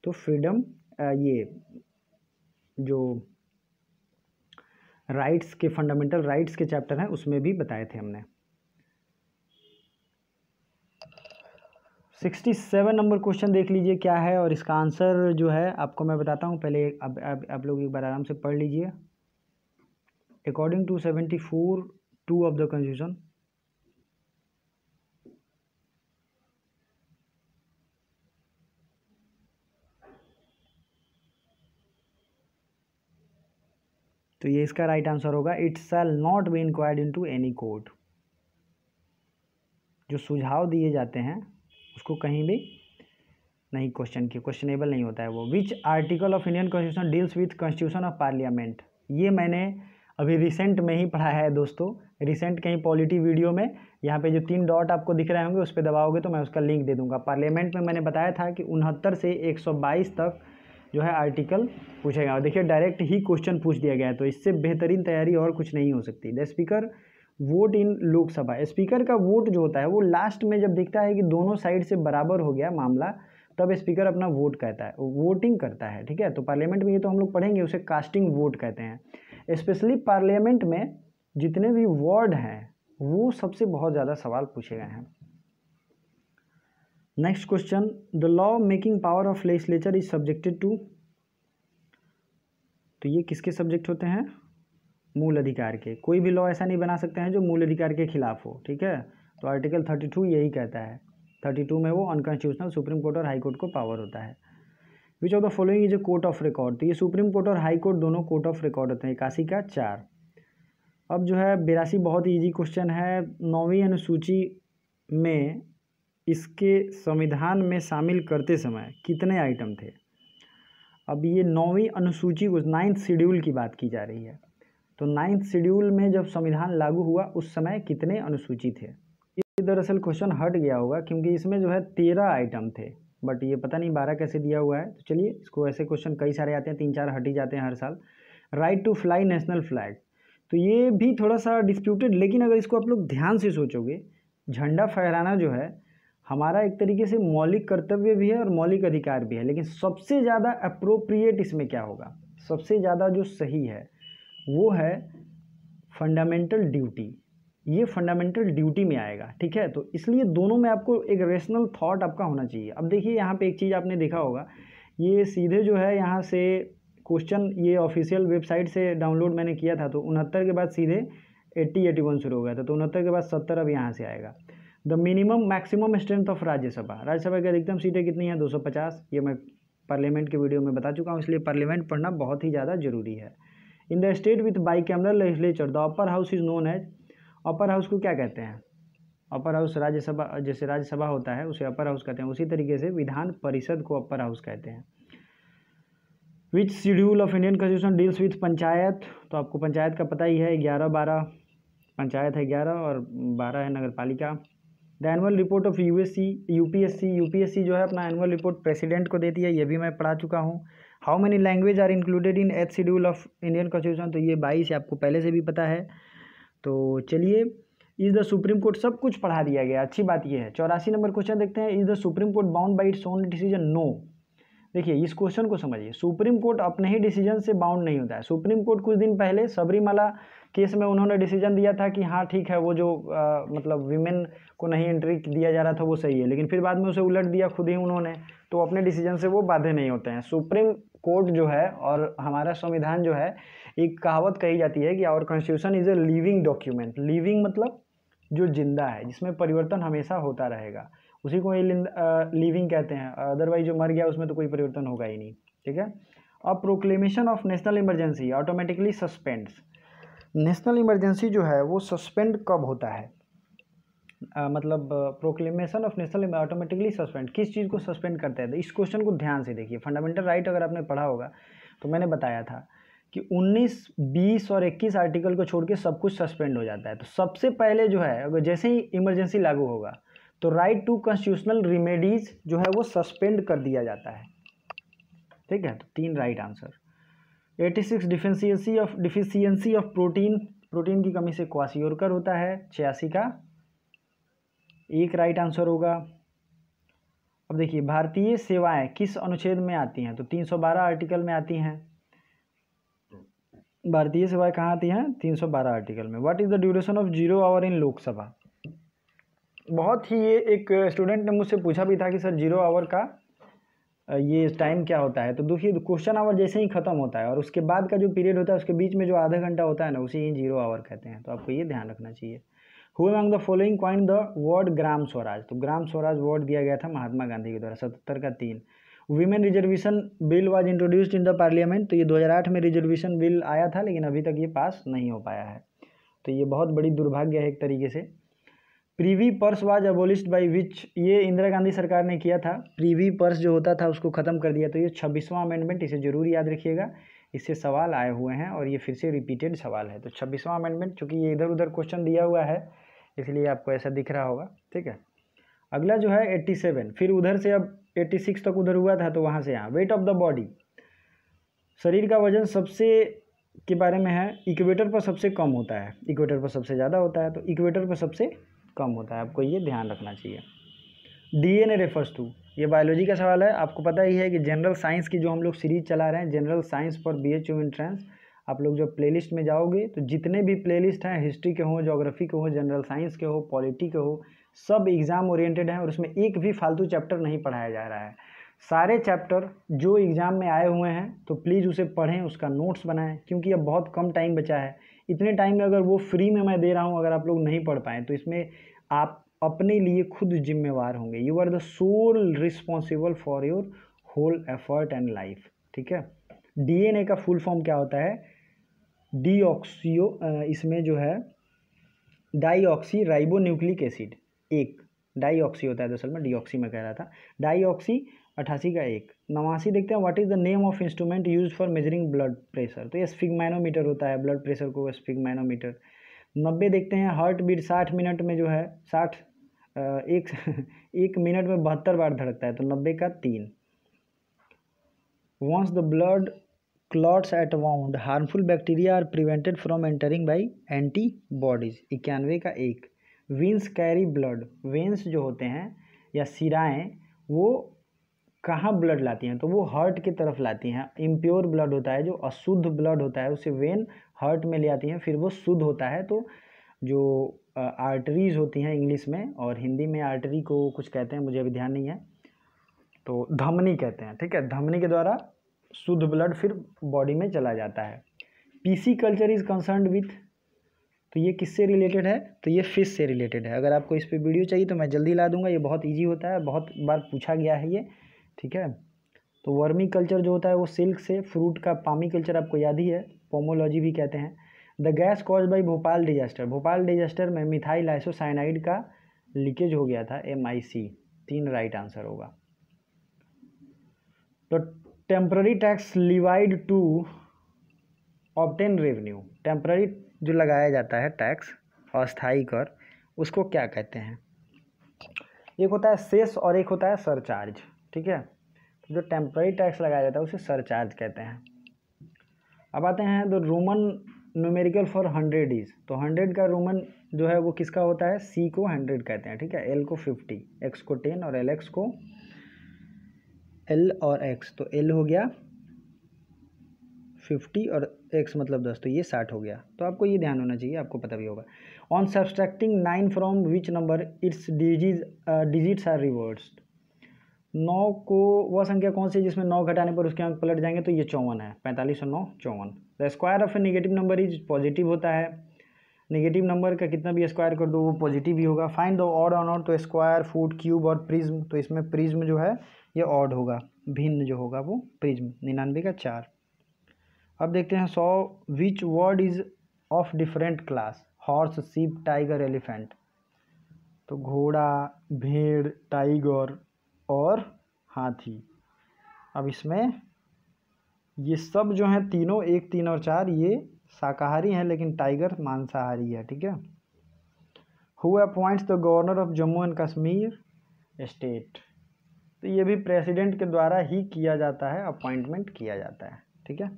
तो फ्रीडम, ये जो राइट्स के फंडामेंटल राइट्स के चैप्टर हैं उसमें भी बताए थे हमने। सिक्सटी सेवन नंबर क्वेश्चन देख लीजिए क्या है, और इसका आंसर जो है आपको मैं बताता हूँ, पहले अब आप लोग एक बार आराम से पढ़ लीजिए। According to seventy four two of the constitution, तो ये इसका राइट आंसर होगा, it shall not be inquired into any court, जो सुझाव दिए जाते हैं उसको कहीं भी नहीं क्वेश्चन किया, क्वेश्चनेबल नहीं होता है वो। Which article of Indian constitution deals with constitution of parliament, ये मैंने अभी रिसेंट में ही पढ़ा है दोस्तों, रिसेंट कहीं पॉलिटी वीडियो में, यहाँ पे जो तीन डॉट आपको दिख रहे होंगे उस पर दबाओगे तो मैं उसका लिंक दे दूँगा। पार्लियामेंट में मैंने बताया था कि उनहत्तर से एक सौ बाईस तक जो है आर्टिकल पूछेगा, और देखिए डायरेक्ट ही क्वेश्चन पूछ दिया गया है, तो इससे बेहतरीन तैयारी और कुछ नहीं हो सकती। The speaker vote in Lok Sabha, speaker का वोट जो होता है वो लास्ट में जब देखता है कि दोनों साइड से बराबर हो गया मामला, तब स्पीकर अपना वोट कहता है, वोटिंग करता है। ठीक है, तो पार्लियामेंट में ये तो हम लोग पढ़ेंगे, उसे कास्टिंग वोट कहते हैं। स्पेशली पार्लियामेंट में जितने भी वार्ड हैं वो सबसे बहुत ज़्यादा सवाल पूछे गए हैं। Next question, the law making power of legislature is subjected to, तो ये किसके सब्जेक्ट होते हैं, मूल अधिकार के। कोई भी लॉ ऐसा नहीं बना सकते हैं जो मूल अधिकार के खिलाफ हो। ठीक है, तो आर्टिकल थर्टी टू यही कहता है, थर्टी टू में वो अनकॉन्स्टिट्यूशनल सुप्रीम कोर्ट और हाई कोर्ट को पावर होता है। Which of the following is a court of record, तो ये सुप्रीम कोर्ट और हाई कोर्ट दोनों कोर्ट ऑफ रिकॉर्ड होते हैं। इक्यासी का चार। अब जो है बिरासी बहुत ईजी क्वेश्चन है, नौवीं अनुसूची में इसके संविधान में शामिल करते समय कितने आइटम थे। अब ये नौवीं अनुसूची को नाइन्थ शेड्यूल की बात की जा रही है, तो नाइन्थ शेड्यूल में जब संविधान लागू हुआ उस समय कितने अनुसूची थे, ये दरअसल क्वेश्चन हट गया होगा क्योंकि इसमें जो है तेरह आइटम थे, बट ये पता नहीं बारह कैसे दिया हुआ है। तो चलिए इसको, ऐसे क्वेश्चन कई सारे आते हैं, तीन चार हट ही जाते हैं हर साल। Right to fly national flag, तो ये भी थोड़ा सा डिस्प्यूटेड, लेकिन अगर इसको आप लोग ध्यान से सोचोगे, झंडा फहराना जो है हमारा एक तरीके से मौलिक कर्तव्य भी है और मौलिक अधिकार भी है, लेकिन सबसे ज़्यादा अप्रोप्रिएट इसमें क्या होगा, सबसे ज़्यादा जो सही है वो है फंडामेंटल ड्यूटी, ये फंडामेंटल ड्यूटी में आएगा। ठीक है, तो इसलिए दोनों में आपको एक रेशनल थॉट आपका होना चाहिए। अब देखिए यहाँ पे एक चीज़ आपने देखा होगा, ये सीधे जो है यहाँ से क्वेश्चन, ये ऑफिशियल वेबसाइट से डाउनलोड मैंने किया था, तो उनहत्तर के बाद सीधे अस्सी इक्यासी शुरू हो गया था, तो उनहत्तर के बाद सत्तर अब यहाँ से आएगा। The minimum maximum strength of Rajya Sabha, Rajya Sabha की अधिकतम सीटें कितनी हैं, दो सौ पचास। ये मैं पार्लियामेंट के वीडियो में बता चुका हूँ, इसलिए पार्लियामेंट पढ़ना बहुत ही ज़्यादा जरूरी है। In the state with bicameral legislature, the upper house is known as, upper house को क्या कहते हैं, अपर हाउस राज्यसभा, जैसे राज्यसभा होता है उसे अपर हाउस कहते हैं, उसी तरीके से विधान परिषद को अपर हाउस कहते हैं। Which schedule of Indian constitution deals with panchayat, तो आपको पंचायत का पता ही है, ग्यारह बारह पंचायत है, ग्यारह और बारह है नगर पालिका। The annual report of U S C U P S C U P S C जो है अपना एनुअल रिपोर्ट प्रेसिडेंट को देती है, ये भी मैं पढ़ा चुका हूँ। How many language are included in eighth schedule of Indian constitution, तो ये बाईस आपको पहले से भी पता है। तो चलिए, इज़ द सुप्रीम कोर्ट, सब कुछ पढ़ा दिया गया, अच्छी बात ये है। चौरासी नंबर क्वेश्चन देखते हैं, is the supreme court bound by its own decision, no. देखिए इस क्वेश्चन को समझिए, सुप्रीम कोर्ट अपने ही डिसीजन से बाउंड नहीं होता है। सुप्रीम कोर्ट कुछ दिन पहले सबरीमाला केस में उन्होंने डिसीजन दिया था कि हाँ ठीक है, वो जो आ, मतलब वीमेन को नहीं एंट्री दिया जा रहा था वो सही है, लेकिन फिर बाद में उसे उलट दिया खुद ही उन्होंने, तो अपने डिसीजन से वो बाधे नहीं होते हैं। सुप्रीम कोर्ट जो है और हमारा संविधान जो है, एक कहावत कही जाती है कि our constitution is a living document, living मतलब जो जिंदा है, जिसमें परिवर्तन हमेशा होता रहेगा, उसी को ये लिविंग कहते हैं। अदरवाइज जो मर गया उसमें तो कोई परिवर्तन होगा ही नहीं। ठीक है, अब proclamation of national emergency automatically suspends, national emergency जो है वो सस्पेंड कब होता है, आ, मतलब proclamation of national automatically suspend, किस चीज़ को सस्पेंड करते हैं। इस क्वेश्चन को ध्यान से देखिए, फंडामेंटल राइट अगर आपने पढ़ा होगा तो मैंने बताया था कि उन्नीस, बीस और इक्कीस आर्टिकल को छोड़ के सब कुछ सस्पेंड हो जाता है। तो सबसे पहले जो है, अगर जैसे ही इमरजेंसी लागू होगा तो राइट टू कॉन्स्टिट्यूशनल रिमेडीज़ जो है वो सस्पेंड कर दिया जाता है। ठीक है, तो तीन राइट आंसर। छियासी deficiency of deficiency of protein, protein की कमी से क्वासियोरकर होता है, छियासी का एक राइट आंसर होगा। अब देखिए, भारतीय सेवाएं किस अनुच्छेद में आती हैं, तो तीन सौ बारह आर्टिकल में आती हैं। भारतीय सेवाएं कहाँ आती हैं, तीन सौ बारह आर्टिकल में। What is the duration of zero hour in Lok Sabha, बहुत ही, ये एक स्टूडेंट ने मुझसे पूछा भी था कि सर जीरो आवर का ये टाइम क्या होता है। तो देखिए, क्वेश्चन आवर जैसे ही ख़त्म होता है और उसके बाद का जो पीरियड होता है, उसके बीच में जो आधा घंटा होता है ना, उसे ही जीरो आवर कहते हैं। तो आपको ये ध्यान रखना चाहिए। Who among the following coin the word Gram Swaraj, तो ग्राम स्वराज वर्ड दिया गया था महात्मा गांधी के द्वारा, सतहत्तर का तीन। Women reservation bill was introduced in the parliament, तो ये दो हज़ार आठ में रिजर्वेशन बिल आया था, लेकिन अभी तक ये पास नहीं हो पाया है, तो ये बहुत बड़ी दुर्भाग्य है एक तरीके से। Privy purse was abolished by which, ये इंदिरा गांधी सरकार ने किया था, प्रीवी पर्स जो होता था उसको ख़त्म कर दिया। तो ये छब्बीसवां अमेंडमेंट, इसे जरूर याद रखिएगा, इससे सवाल आए हुए हैं और ये फिर से रिपीटेड सवाल है। तो छब्बीसवां अमेंडमेंट, चूँकि ये इधर उधर क्वेश्चन दिया हुआ है इसलिए आपको ऐसा दिख रहा होगा। ठीक है, अगला जो है सत्तासी, फिर उधर से अब छियासी तक उधर हुआ था, तो वहाँ से यहाँ। वेट ऑफ द बॉडी, शरीर का वजन सबसे के बारे में है, इक्वेटर पर सबसे कम होता है, इक्वेटर पर सबसे ज़्यादा होता है, तो इक्वेटर पर सबसे कम होता है, आपको ये ध्यान रखना चाहिए। डीएनए रेफर्स टू, ये बायोलॉजी का सवाल है, आपको पता ही है कि जनरल साइंस की जो हम लोग सीरीज चला रहे हैं, जनरल साइंस पर बीएचयू एंट्रेंस, आप लोग जब प्लेलिस्ट में जाओगे तो जितने भी प्लेलिस्ट हैं, हिस्ट्री के हों, ज्योग्राफी के हों, जनरल साइंस के हों, पॉलिटी के हों, सब एग्ज़ाम ओरिएंटेड हैं और उसमें एक भी फालतू चैप्टर नहीं पढ़ाया जा रहा है। सारे चैप्टर जो एग्ज़ाम में आए हुए हैं तो प्लीज़ उसे पढ़ें, उसका नोट्स बनाएं, क्योंकि अब बहुत कम टाइम बचा है। इतने टाइम में अगर वो फ्री में मैं दे रहा हूँ, अगर आप लोग नहीं पढ़ पाएँ तो इसमें आप अपने लिए खुद जिम्मेवार होंगे। You are the sole responsible for your whole effort and life. ठीक है, डीएनए का फुल फॉर्म क्या होता है, डीऑक्सियो, इसमें जो है डाईऑक्सी राइबो न्यूक्लिक एसिड, एक डाईऑक्सी होता है, दरअसल मैं डीऑक्सी में कह रहा था, डाईऑक्सी अट्ठासी का एक। नवासी देखते हैं, what is the name of instrument use for measuring blood pressure, तो ये स्फिग्मैनोमीटर होता है, ब्लड प्रेशर को स्फिग्मैनोमीटर। नब्बे देखते हैं, हार्ट बीट साठ मिनट में जो है, साठ एक एक मिनट में बहत्तर बार धड़कता है, तो नब्बे का तीन। Once the blood clots at wound harmful bacteria are prevented from entering by antibodies, इक्यानवे का एक। वेंस कैरी ब्लड, वेंस जो होते हैं या सिराएँ वो कहाँ ब्लड लाती हैं, तो वो हार्ट की तरफ लाती हैं। इम्प्योर ब्लड होता है, जो अशुद्ध ब्लड होता है उसे वेन हार्ट में ले आती हैं, फिर वो शुद्ध होता है तो जो आर्टरीज़ होती हैं इंग्लिश में और हिंदी में आर्टरी को कुछ कहते हैं मुझे अभी ध्यान नहीं है, तो धमनी कहते हैं, ठीक है। धमनी के द्वारा शुद्ध ब्लड फिर बॉडी में चला जाता है। Pisciculture is concerned with, तो ये किससे रिलेटेड है, तो ये फिश से रिलेटेड है। अगर आपको इस पे वीडियो चाहिए तो मैं जल्दी ला दूंगा, ये बहुत इजी होता है, बहुत बार पूछा गया है ये, ठीक है। तो वर्मी कल्चर जो होता है वो सिल्क से, फ्रूट का पामी कल्चर आपको याद ही है, पोमोलॉजी भी कहते हैं। The gas cause by Bhopal disaster, Bhopal disaster में मिथाइल आइसोसाइनाइड का लीकेज हो गया था, एम आई सी, तीन राइट आंसर होगा। तो temporary tax levied to obtain revenue, temporary जो लगाया जाता है टैक्स, अस्थाई कर, उसको क्या कहते हैं। एक होता है सेस और एक होता है सरचार्ज, ठीक है। तो जो टेम्प्ररी टैक्स लगाया जाता है उसे सरचार्ज कहते हैं। अब आते हैं the Roman numerical for hundred is, तो हंड्रेड का रोमन जो है वो किसका होता है, सी को हंड्रेड कहते हैं, ठीक है। एल को फिफ्टी, एक्स को टेन और एल एक्स को एल और एक्स, तो एल हो गया फिफ्टी और एक्स मतलब दस, तो ये साठ हो गया। तो आपको ये ध्यान होना चाहिए, आपको पता भी होगा। On subtracting nine from which number its digits digits are reversed, नौ को वह संख्या कौन सी जिसमें नौ घटाने पर उसके अंक पलट जाएंगे, तो ये चौवन है, पैंतालीस और नौ चौवन। The square of a negative number is positive होता है, निगेटिव नंबर का कितना भी स्क्वायर कर दो वो पॉजिटिव भी होगा। Find the odd on odd, तो स्क्वायर, फुट, क्यूब और प्रिज्म, तो इसमें प्रिज्म जो है ये ऑड होगा, भिन्न जो होगा वो प्रिज्म, निन्यानवे का चार। अब देखते हैं सौ, which word is of different class, horse, sheep, tiger, elephant, तो घोड़ा, भेड़, टाइगर और हाथी। अब इसमें ये सब जो हैं तीनों, एक, तीन और चार, ये शाकाहारी हैं, लेकिन टाइगर मांसाहारी है, ठीक है। Who appoints the governor of Jammu and Kashmir state, तो ये भी प्रेसिडेंट के द्वारा ही किया जाता है, अपॉइंटमेंट किया जाता है, ठीक है।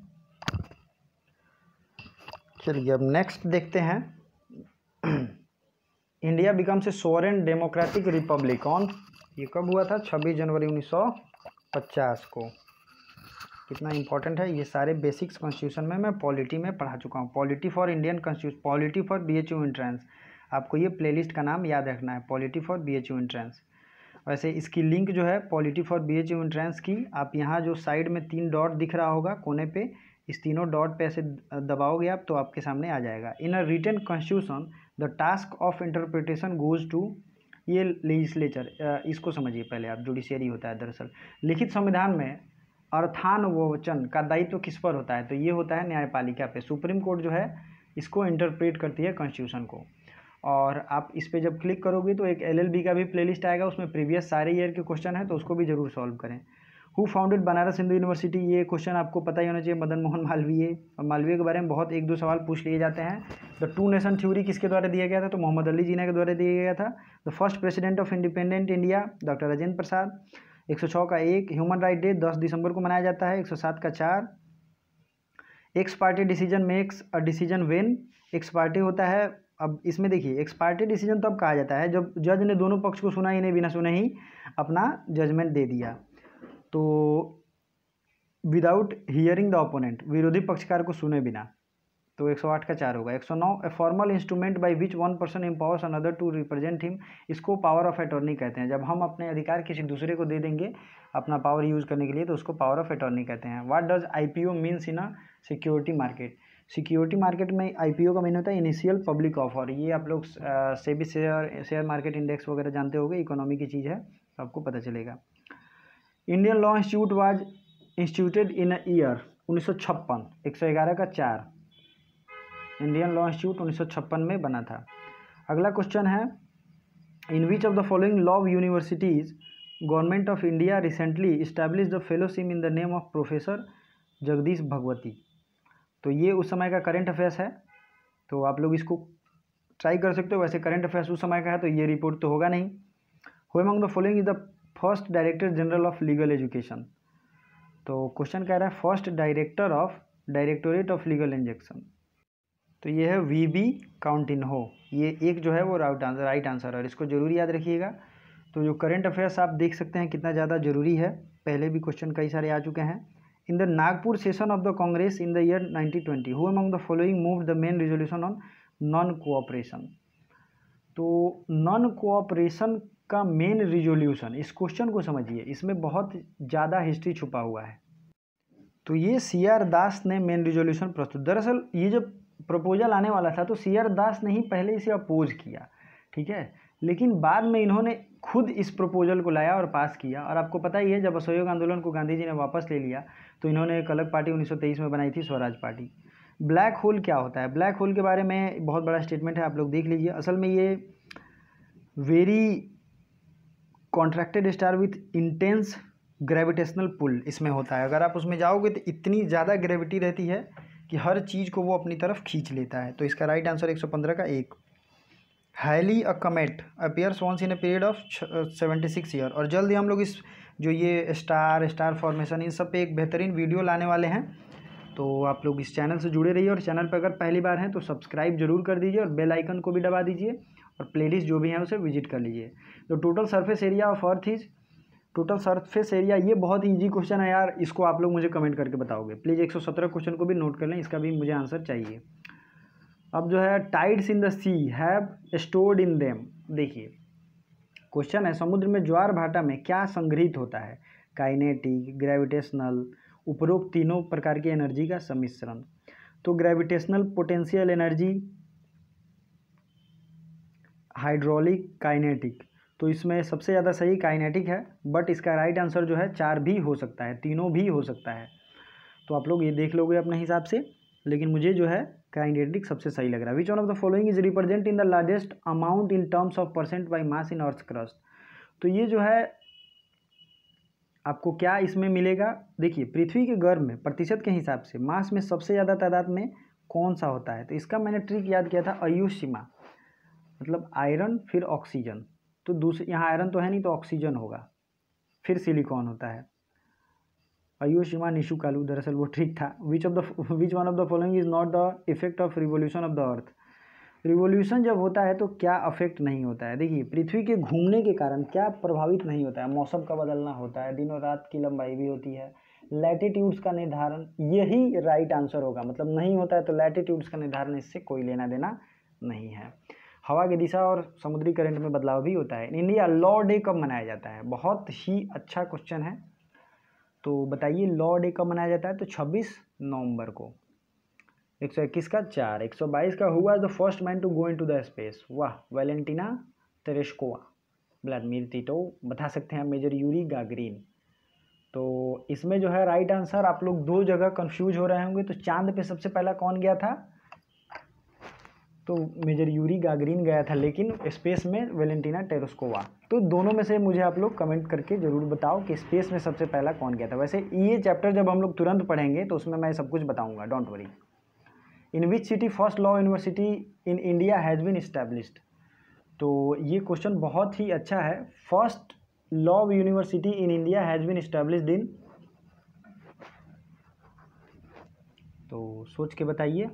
चलिए अब नेक्स्ट देखते हैं, India becomes a sovereign democratic republic on, ये कब हुआ था, छब्बीस जनवरी उन्नीस सौ पचास को। कितना इंपॉर्टेंट है, ये सारे बेसिक्स कॉन्स्टिट्यूशन में मैं पॉलिटी में पढ़ा चुका हूँ। Polity for Indian constitution, polity for बीएचयू entrance, आपको ये प्लेलिस्ट का नाम याद रखना है, पॉलिटी फॉर बीएचयू एंट्रेंस। वैसे इसकी लिंक जो है पॉलिटी फॉर बीएचयू एंट्रेंस की, आप यहाँ जो साइड में तीन डॉट दिख रहा होगा कोने पे, इस तीनों डॉट पे ऐसे दबाओगे आप तो आपके सामने आ जाएगा। In a written constitution the task of interpretation goes to, ये लेजिस्लेचर, इसको समझिए पहले आप, जुडिशियरी होता है दरअसल। लिखित संविधान में अर्थानुवचन का दायित्व तो किस पर होता है, तो ये होता है न्यायपालिका पे, सुप्रीम कोर्ट जो है इसको इंटरप्रेट करती है कॉन्स्टिट्यूशन को। और आप इस पर जब क्लिक करोगे तो एक एलएलबी का भी प्लेलिस्ट आएगा, उसमें प्रीवियस सारे ईयर के क्वेश्चन है, तो उसको भी जरूर सॉल्व करें। Who founded Banaras Hindu university, ये क्वेश्चन आपको पता ही होना चाहिए, मदन मोहन मालवीय, और मालवीय के बारे में बहुत एक दो सवाल पूछ लिए जाते हैं। द टू नेशन थ्योरी किसके द्वारा दिया गया था, तो मोहम्मद अली जिन्ना के द्वारा दिया गया था। The first president of independent India doctor राजेंद्र प्रसाद, एक सौ छः का एक। ह्यूमन राइट डे दस दिसंबर को मनाया जाता है, एक सौ सात का चार। Ex party decision makes a decision when, ex party होता है, अब इसमें देखिए एक्स पार्टी डिसीजन तब कहा जाता है जब जज ने दोनों पक्ष को सुना ही नहीं, बिना सुने ही अपना जजमेंट दे दिया। तो विदाउट हियरिंग द ओपोनेंट, विरोधी पक्षकार को सुने बिना, तो एक सौ आठ का चार होगा। एक सौ नौ a formal instrument by which one person empowers another to represent him, इसको पावर ऑफ अटॉर्नी कहते हैं। जब हम अपने अधिकार किसी दूसरे को दे देंगे अपना पावर यूज़ करने के लिए, तो उसको पावर ऑफ अटॉर्नी कहते हैं। What does IPO means in a security market, security market में आईपीओ का मीन होता है इनिशियल पब्लिक ऑफर, ये आप लोग सेबी share share market index वगैरह जानते होंगे, इकोनॉमी की चीज़ है तो आपको पता चलेगा। Indian law institute was instituted in year उन्नीस सौ छप्पन, एक सौ ग्यारह का चार। इंडियन लॉ इंस्टीट्यूट उन्नीस सौ छप्पन में बना था। अगला क्वेश्चन है, in which of the following law universities government of India recently establish the fellowship in the name of professor जगदीश भगवती, तो ये उस समय का करंट अफेयर्स है, तो आप लोग इसको ट्राई कर सकते हो। वैसे करंट अफेयर्स उस समय का है तो ये रिपोर्ट तो होगा नहीं, who among the following is the first director general of legal education. तो क्वेश्चन कह रहा है first director of directorate of legal education, तो ये है वी बी काउंटिन्हो। ये एक जो है वो राइट आंसर राइट आंसर है और इसको जरूर याद रखिएगा। तो जो करंट अफेयर्स आप देख सकते हैं कितना ज़्यादा जरूरी है, पहले भी क्वेश्चन कई सारे आ चुके हैं। In the Nagpur session of the Congress in the year nineteen twenty, who among the following move the main resolution on non cooperation. तो नॉन कोऑपरेशन का मेन रिजोल्यूशन, इस क्वेश्चन को समझिए, इसमें बहुत ज़्यादा हिस्ट्री छुपा हुआ है। तो ये सी आर दास ने मेन रिजोल्यूशन प्रस्तुत, दरअसल ये जब प्रपोजल आने वाला था तो सी आर दास ने ही पहले इसे अपोज किया, ठीक है, लेकिन बाद में इन्होंने खुद इस प्रपोजल को लाया और पास किया। और आपको पता ही है जब असहयोग आंदोलन को गांधी जी ने वापस ले लिया तो इन्होंने एक अलग पार्टी उन्नीस सौ तेईस में बनाई थी, स्वराज पार्टी। ब्लैक होल क्या होता है, ब्लैक होल के बारे में बहुत बड़ा स्टेटमेंट है, आप लोग देख लीजिए। असल में ये very contracted star with intense gravitational pull इसमें होता है। अगर आप उसमें जाओगे तो इतनी ज़्यादा ग्रेविटी रहती है कि हर चीज़ को वो अपनी तरफ खींच लेता है। तो इसका राइट आंसर एक सौ पंद्रह का एक। Halley a comet appears once in a period of seventy six year, और जल्द ही हम लोग इस जो ये स्टार स्टार फॉर्मेशन इन सब पे एक बेहतरीन वीडियो लाने वाले हैं, तो आप लोग इस चैनल से जुड़े रहिए। और चैनल पर अगर पहली बार हैं तो सब्सक्राइब जरूर कर दीजिए और बेल आइकन को भी दबा दीजिए और प्लेलिस्ट जो भी है उसे विजिट कर लीजिए। तो total surface area of earth is, total surface area, ये बहुत इजी क्वेश्चन है यार, इसको आप लोग मुझे कमेंट करके बताओगे प्लीज़। एक सौ सत्रह क्वेश्चन को भी नोट कर लें, इसका भी मुझे आंसर चाहिए। अब जो है tides in the sea have stored in them, देखिए क्वेश्चन है समुद्र में ज्वार भाटा में क्या संग्रहित होता है, काइनेटिक, ग्रेविटेशनल, उपरोक्त तीनों प्रकार की एनर्जी का सम्मिश्रण। तो gravitational potential energy, hydraulic, kinetic, तो इसमें सबसे ज़्यादा सही काइनेटिक है, बट इसका राइट आंसर जो है चार भी हो सकता है, तीनों भी हो सकता है, तो आप लोग ये देख लोगे अपने हिसाब से, लेकिन मुझे जो है काइनेटिक सबसे सही लग रहा है। Which one of the following is represent in the largest amount in terms of percent by mass in earth crust, तो ये जो है आपको क्या इसमें मिलेगा, देखिए पृथ्वी के गर्भ में प्रतिशत के हिसाब से मास में सबसे ज़्यादा तादाद में कौन सा होता है। तो इसका मैंने ट्रिक याद किया था, आयुष सीमा मतलब आयरन फिर ऑक्सीजन, तो दूसरे यहाँ आयरन तो है नहीं तो ऑक्सीजन होगा, फिर सिलिकॉन होता है, आयुषिमा निशु कालू, दरअसल वो ठीक था। Which of the which one of the following is not the effect of revolution of the earth, revolution जब होता है तो क्या अफेक्ट नहीं होता है, देखिए पृथ्वी के घूमने के कारण क्या प्रभावित नहीं होता है, मौसम का बदलना होता है, दिन और रात की लंबाई भी होती है, लैटिट्यूड्स का निर्धारण, यही राइट आंसर होगा, मतलब नहीं होता है तो लैटिट्यूड्स का निर्धारण इससे कोई लेना देना नहीं है। हवा की दिशा और समुद्री करंट में बदलाव भी होता है। इंडिया लॉ डे कब मनाया जाता है, बहुत ही अच्छा क्वेश्चन है, तो बताइए लॉ डे कब मनाया जाता है, तो छब्बीस नवंबर को। एक सौ इक्कीस का चार, एक सौ बाईस का हुआ the first man to go into the space, वाह वैलेंटिना तेरेस्कोवा, व्लादिमीर टिटो, बता सकते हैं मेजर यूरी गागरिन। तो इसमें जो है राइट आंसर, आप लोग दो जगह कन्फ्यूज हो रहे होंगे, तो चांद पर सबसे पहला कौन गया था, तो मेजर यूरी गागरिन गया था, लेकिन स्पेस में वेलेंटिना टेरेस्कोवा। तो दोनों में से मुझे आप लोग कमेंट करके ज़रूर बताओ कि स्पेस में सबसे पहला कौन गया था। वैसे ये चैप्टर जब हम लोग तुरंत पढ़ेंगे तो उसमें मैं सब कुछ बताऊंगा, don't worry. In which city first law university in India has been established, तो ये क्वेश्चन बहुत ही अच्छा है, first law university in India has been established in, तो सोच के बताइए,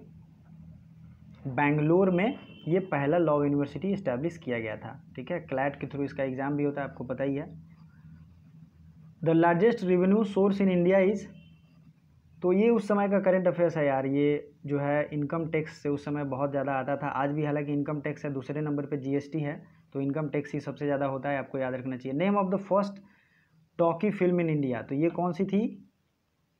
बेंगलोर में ये पहला लॉ यूनिवर्सिटी इस्टेब्लिश किया गया था, ठीक है, क्लैट के थ्रू इसका एग्ज़ाम भी होता है, आपको पता ही है। The largest revenue source in India is, तो ये उस समय का करंट अफेयर्स है यार, ये जो है इनकम टैक्स से उस समय बहुत ज़्यादा आता था, आज भी हालांकि इनकम टैक्स है, दूसरे नंबर पर जीएसटी है, तो इनकम टैक्स ही सबसे ज़्यादा होता है, आपको याद रखना चाहिए। Name of the first talkie film in India, तो ये कौन सी थी,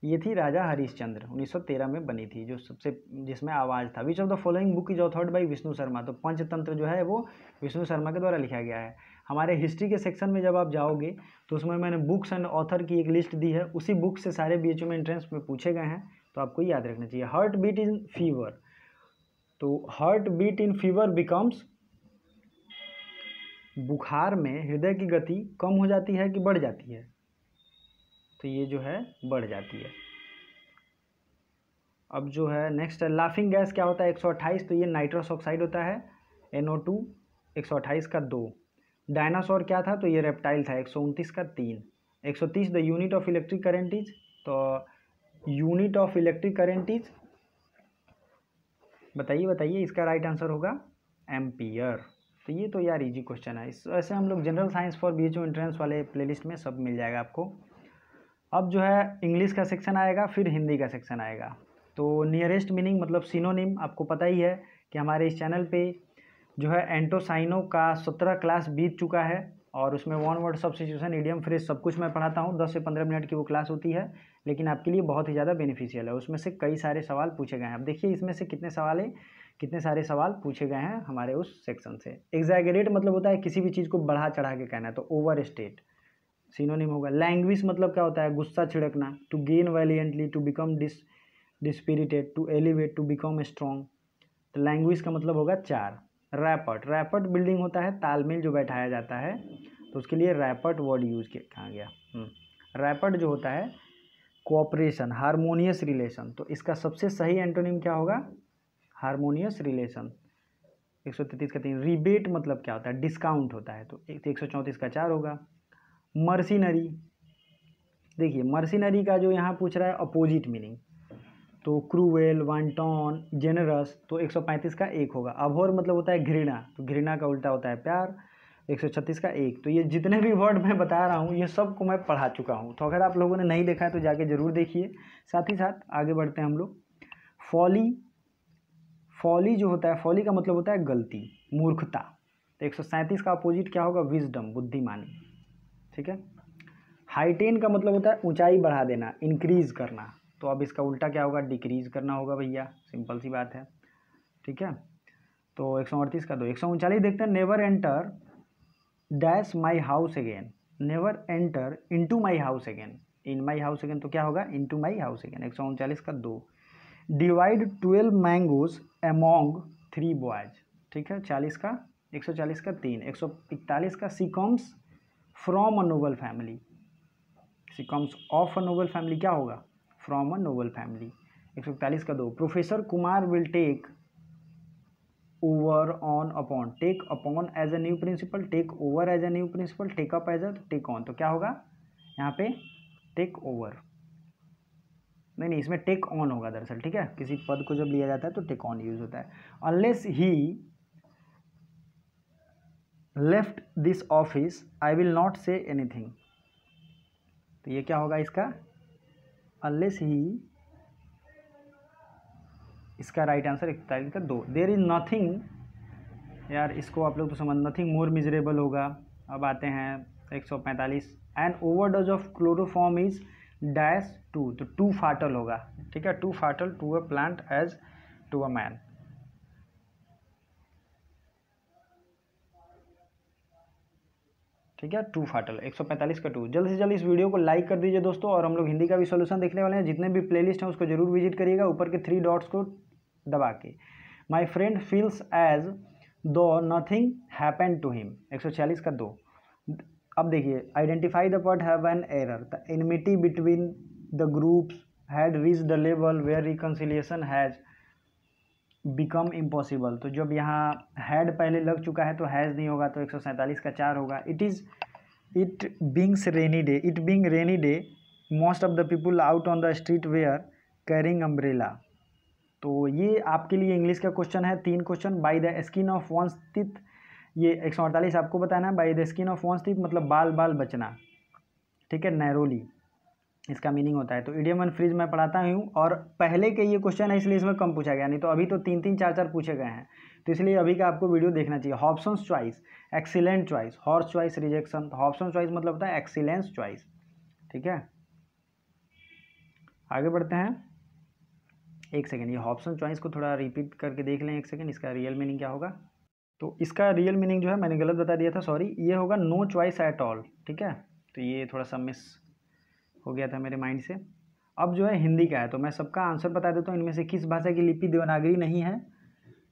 ये थी राजा हरिश्चंद्र, उन्नीस सौ तेरह में बनी थी, जो सबसे जिसमें आवाज़ था। Which of the following book is authored by Vishnu Sharma, तो पंचतंत्र जो है वो विष्णु शर्मा के द्वारा लिखा गया है। हमारे हिस्ट्री के सेक्शन में जब आप जाओगे तो उसमें मैंने बुक्स एंड ऑथर की एक लिस्ट दी है, उसी बुक से सारे बी एच यू में एंट्रेंस में पूछे गए हैं, तो आपको याद रखना चाहिए। हार्ट बीट इन फीवर, तो heart beat in fever becomes, बुखार में हृदय की गति कम हो जाती है कि बढ़ जाती है, तो ये जो है बढ़ जाती है। अब जो है नेक्स्ट है लाफिंग गैस क्या होता है, एक सौ अट्ठाईस, तो ये नाइट्रस ऑक्साइड होता है, एन ओ टू, एक सौ अट्ठाईस का दो। डायनासोर क्या था, तो ये रेप्टाइल था। एक सौ उनतीस का तीन, एक सौ तीस the unit of electric current is, तो unit of electric current is, बताइए बताइए, इसका राइट आंसर होगा एम्पियर। तो ये तो यार इजी क्वेश्चन है। इस ऐसे हम लोग general science for B H U entrance वाले प्लेलिस्ट में सब मिल जाएगा आपको। अब जो है इंग्लिश का सेक्शन आएगा, फिर हिंदी का सेक्शन आएगा। तो नियरेस्ट मीनिंग मतलब सिनोनिम, आपको पता ही है कि हमारे इस चैनल पे जो है एंटोसाइनो का सत्रह क्लास बीत चुका है और उसमें one word substitution, idiom, phrase सब कुछ मैं पढ़ाता हूँ। दस से पंद्रह मिनट की वो क्लास होती है, लेकिन आपके लिए बहुत ही ज़्यादा बेनिफिशियल है। उसमें से कई सारे सवाल पूछे गए हैं। अब देखिए इसमें से कितने सवाल हैं, कितने सारे सवाल पूछे गए हैं हमारे उस सेक्शन से। एग्जैगरेट मतलब होता है किसी भी चीज़ को बढ़ा चढ़ा के कहना, तो ओवर स्टेट सिनोनिम होगा। लैंग्वेज मतलब क्या होता है, गुस्सा छिड़कना, to gain violently, to become dis dispirited, to elevate, to become strong. तो लैंग्वेज का मतलब होगा चार। रैपर्ट, रैपर्ट बिल्डिंग होता है, तालमेल जो बैठाया जाता है, तो उसके लिए रैपर्ट वर्ड यूज किया गया। रैपर्ट जो होता है कोऑपरेशन, हारमोनियस रिलेशन, तो इसका सबसे सही एंटोनिम क्या होगा, हारमोनियस रिलेशन। एक सौ तैंतीस का तीन। रिबेट मतलब क्या होता है, डिस्काउंट होता है, तो एक सौ चौंतीस का चार होगा। मर्सिनरी, देखिए मर्सिनरी का जो यहाँ पूछ रहा है अपोजिट मीनिंग, तो क्रूएल, वांटॉन, जेनरस, तो एक सौ पैंतीस का एक होगा। अभोर मतलब होता है घृणा, तो घृणा का उल्टा होता है प्यार, एक सौ छत्तीस का एक। तो ये जितने भी वर्ड मैं बता रहा हूँ ये सबको मैं पढ़ा चुका हूँ, तो अगर आप लोगों ने नहीं देखा है तो जाके ज़रूर देखिए। साथ ही साथ आगे बढ़ते हैं हम लोग। फॉली, फॉली जो होता है, फॉली का मतलब होता है गलती, मूर्खता, तो एक सौ सैंतीस का अपोजिट क्या होगा, विजडम, बुद्धिमानी, ठीक है। हाइटेन का मतलब होता है ऊंचाई बढ़ा देना, इंक्रीज करना, तो अब इसका उल्टा क्या होगा, डिक्रीज करना होगा भैया, सिंपल सी बात है, ठीक है। तो एक सौ अड़तीस का दो। एक सौ उनचालीस देखते हैं, never enter dash my house again, never enter into my house again, in my house again, तो क्या होगा, इनटू माई हाउस अगेन, एक सौ उनचालीस का दो। Divide twelve mangoes among three boys, ठीक है, चालीस का, एक सौ चालीस का तीन। एक सौ इकतालीस का she comes from a noble family, she comes of a noble family क्या होगा, फ्रॉम अ नोबल फैमिली, एक सौ इकतालीस का दो। Professor Kumar will take over on upon, take upon as a new principal, take over as a new principal, take up as a, take on, तो क्या होगा यहाँ पे, टेक ओवर, नहीं नहीं इसमें टेक ऑन होगा दरअसल, ठीक है, किसी पद को जब लिया जाता है तो टेक ऑन यूज होता है। Unless he left this office I will not say anything, तो ये क्या होगा इसका, अनलेस ही, इसका राइट आंसर इकतालीस का दो। देयर इज नथिंग, यार इसको आप लोग तो समझ, नथिंग मोर मिजरेबल होगा। अब आते हैं एक सौ पैंतालीस। An overdose of chloroform is dash too, तो टू फाटल होगा, ठीक है, too fatal to a plant as to a man, ठीक है, टू फाटल, एक सौ पैंतालीस का टू। जल्द से जल्द इस वीडियो को लाइक कर दीजिए दोस्तों, और हम लोग हिंदी का भी सॉल्यूशन देखने वाले हैं। जितने भी प्लेलिस्ट हैं उसको जरूर विजिट करिएगा, ऊपर के थ्री डॉट्स को दबा के। My friend feels as though nothing happen to him, एक सौ छियालीस का दो। अब देखिए, identify the part have an error, the enmity between the groups had reach the level where reconciliation has become impossible, तो जब यहाँ हैड पहले लग चुका है तो हैज़ नहीं होगा, तो एक सौ सैंतालीस का चार होगा। It is it beings rainy day, it being rainy day most of the people out on the street were carrying umbrella, तो ये आपके लिए इंग्लिश का क्वेश्चन है। तीन question, by the skin of one's teeth, ये एक सौ अड़तालीस आपको बताना है। By the skin of one's teeth मतलब बाल बाल बचना, ठीक है, नैरोली इसका मीनिंग होता है। तो इडियम एंड फ्रेज मैं पढ़ाता हूँ, और पहले के ये क्वेश्चन है इसलिए इसमें कम पूछा गया, नहीं तो अभी तो तीन तीन चार चार पूछे गए हैं, तो इसलिए अभी का आपको वीडियो देखना चाहिए। Hobson's choice, excellent choice, horse choice, rejection, Hobson's choice मतलब होता है एक्सीलेंस चॉइस, ठीक है। आगे बढ़ते हैं, एक सेकेंड, ये हॉब्सन्स चॉइस को थोड़ा रिपीट करके देख लें एक सेकेंड, इसका रियल मीनिंग क्या होगा, तो इसका रियल मीनिंग जो है मैंने गलत बता दिया था, सॉरी, ये होगा नो चॉइस एट ऑल, ठीक है, तो ये थोड़ा सा मिस हो गया था मेरे माइंड से। अब जो है हिंदी का है, तो मैं सबका आंसर बता देता हूँ। इनमें से किस भाषा की लिपि देवनागरी नहीं है,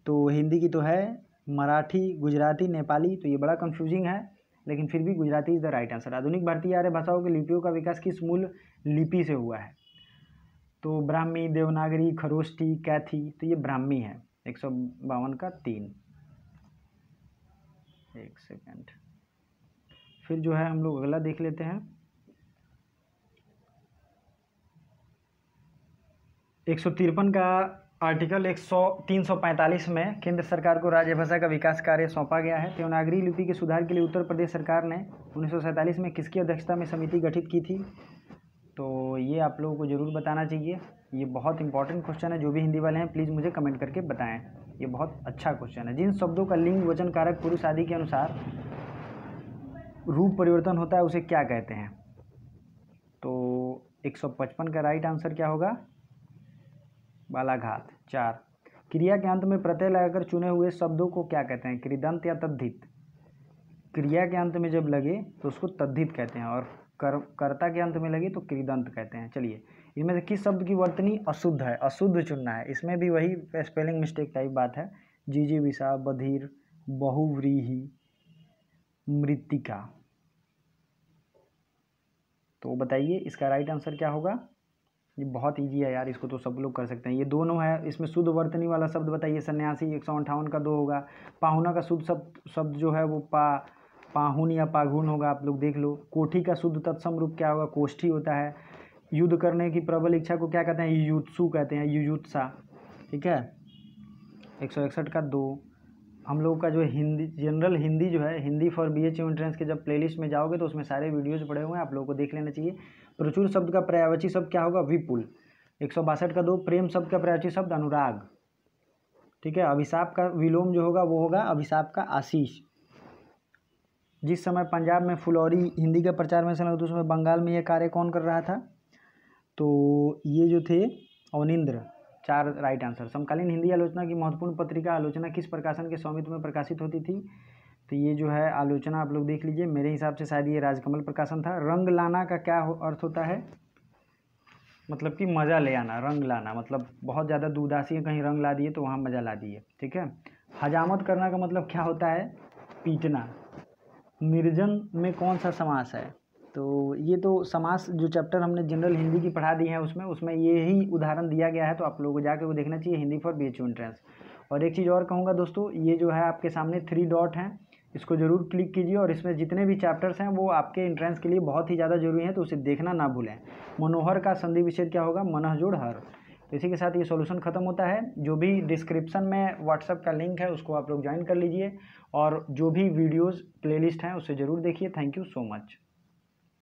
तो हिंदी की तो है, मराठी, गुजराती, नेपाली, तो ये बड़ा कंफ्यूजिंग है, लेकिन फिर भी Gujarati is the right answer. आधुनिक भारतीय आर्य भाषाओं की लिपियों का विकास किस मूल लिपि से हुआ है, तो ब्राह्मी, देवनागरी, खरोष्ठी, कैथी, तो ये ब्राह्मी है, एक सौ बावन का तीन। एक सेकेंड, फिर जो है हम लोग अगला देख लेते हैं एक सौ तिरपन का आर्टिकल एक सौ तीन सौ पैंतालीस में केंद्र सरकार को राज्यभाषा का विकास कार्य सौंपा गया है। देवनागरी लिपि के सुधार के लिए उत्तर प्रदेश सरकार ने उन्नीस सौ सैंतालीस में किसकी अध्यक्षता में समिति गठित की थी? तो ये आप लोगों को ज़रूर बताना चाहिए। ये बहुत इंपॉर्टेंट क्वेश्चन है, जो भी हिंदी वाले हैं प्लीज़ मुझे कमेंट करके बताएं, ये बहुत अच्छा क्वेश्चन है। जिन शब्दों का लिंग, वचन, कारक, पुरुष आदि के अनुसार रूप परिवर्तन होता है उसे क्या कहते हैं? तो एक सौ पचपन का राइट आंसर क्या होगा? बालाघाट। चार, क्रिया के अंत में प्रत्यय लगाकर चुने हुए शब्दों को क्या कहते हैं? क्रिदंत या तद्धित? क्रिया के अंत में जब लगे तो उसको तद्धित कहते हैं और कर, कर्ता के अंत में लगे तो क्रिदंत कहते हैं। चलिए, इनमें से किस शब्द की वर्तनी अशुद्ध है? अशुद्ध चुनना है। इसमें भी वही स्पेलिंग मिस्टेक टाइप बात है। जीजी विषा, बधिर, बहुव्रीही, मृतिका। तो बताइए इसका राइट आंसर क्या होगा? ये बहुत इजी है यार, इसको तो सब लोग कर सकते हैं। ये दोनों है, इसमें शुद्ध वर्तनी वाला शब्द बताइए सन्यासी, एक सौ अंठावन का दो होगा। पाहुना का शुद्ध शब्द शब्द जो है वो पा पाहुन या पाघुन होगा, आप लोग देख लो। कोठी का शुद्ध तत्सम रूप क्या होगा? कोष्ठी होता है। युद्ध करने की प्रबल इच्छा को क्या कहते हैं? युत्सु कहते हैं, युयुत्सा। ठीक है, एक सौ इकसठ का दो। हम लोग का जो हिंदी जनरल हिंदी जो है, हिंदी फॉर बीएचयू एंट्रेंस के जब प्लेलिस्ट में जाओगे तो उसमें सारे वीडियोज़ पड़े हुए हैं, आप लोगों को देख लेना चाहिए। प्रचुर शब्द का पर्यायवाची शब्द क्या होगा? विपुल। एक सौ बासठ का दो। प्रेम शब्द का पर्यायवाची शब्द अनुराग। ठीक है, अभिशाप का विलोम जो होगा वो होगा अभिशाप का आशीष। जिस समय पंजाब में फुलौरी हिंदी के प्रचार में चला तो उसमें बंगाल में यह कार्य कौन कर रहा था? तो ये जो थे अवनिंद्र। चार राइट आंसर। समकालीन हिंदी आलोचना की महत्वपूर्ण पत्रिका आलोचना किस प्रकाशन के स्वामित्व में प्रकाशित होती थी? तो ये जो है आलोचना आप लोग देख लीजिए, मेरे हिसाब से शायद ये राजकमल प्रकाशन था। रंग लाना का क्या हो, अर्थ होता है? मतलब कि मज़ा ले आना, रंग लाना मतलब बहुत ज़्यादा दूदासी है, कहीं रंग ला दिए तो वहाँ मज़ा ला दिए। ठीक है, हजामत करना का मतलब क्या होता है? पीटना। निर्जन में कौन सा समास है? तो ये तो समास जो चैप्टर हमने जनरल हिंदी की पढ़ा दी है उसमें उसमें यही उदाहरण दिया गया है, तो आप लोगों को जाके वो देखना चाहिए, हिंदी फॉर बीएचयू एंट्रेंस। और एक चीज़ और कहूँगा दोस्तों, ये जो है आपके सामने थ्री डॉट हैं, इसको ज़रूर क्लिक कीजिए और इसमें जितने भी चैप्टर्स हैं वो आपके एंट्रेंस के लिए बहुत ही ज़्यादा जरूरी हैं, तो उसे देखना ना भूलें। मनोहर का संधि विच्छेद क्या होगा? मनः जोड़ हर। तो इसी के साथ ये सॉल्यूशन खत्म होता है। जो भी डिस्क्रिप्शन में व्हाट्सएप का लिंक है उसको आप लोग ज्वाइन कर लीजिए और जो भी वीडियोज़ प्लेलिस्ट हैं उसे ज़रूर देखिए। Thank you so much.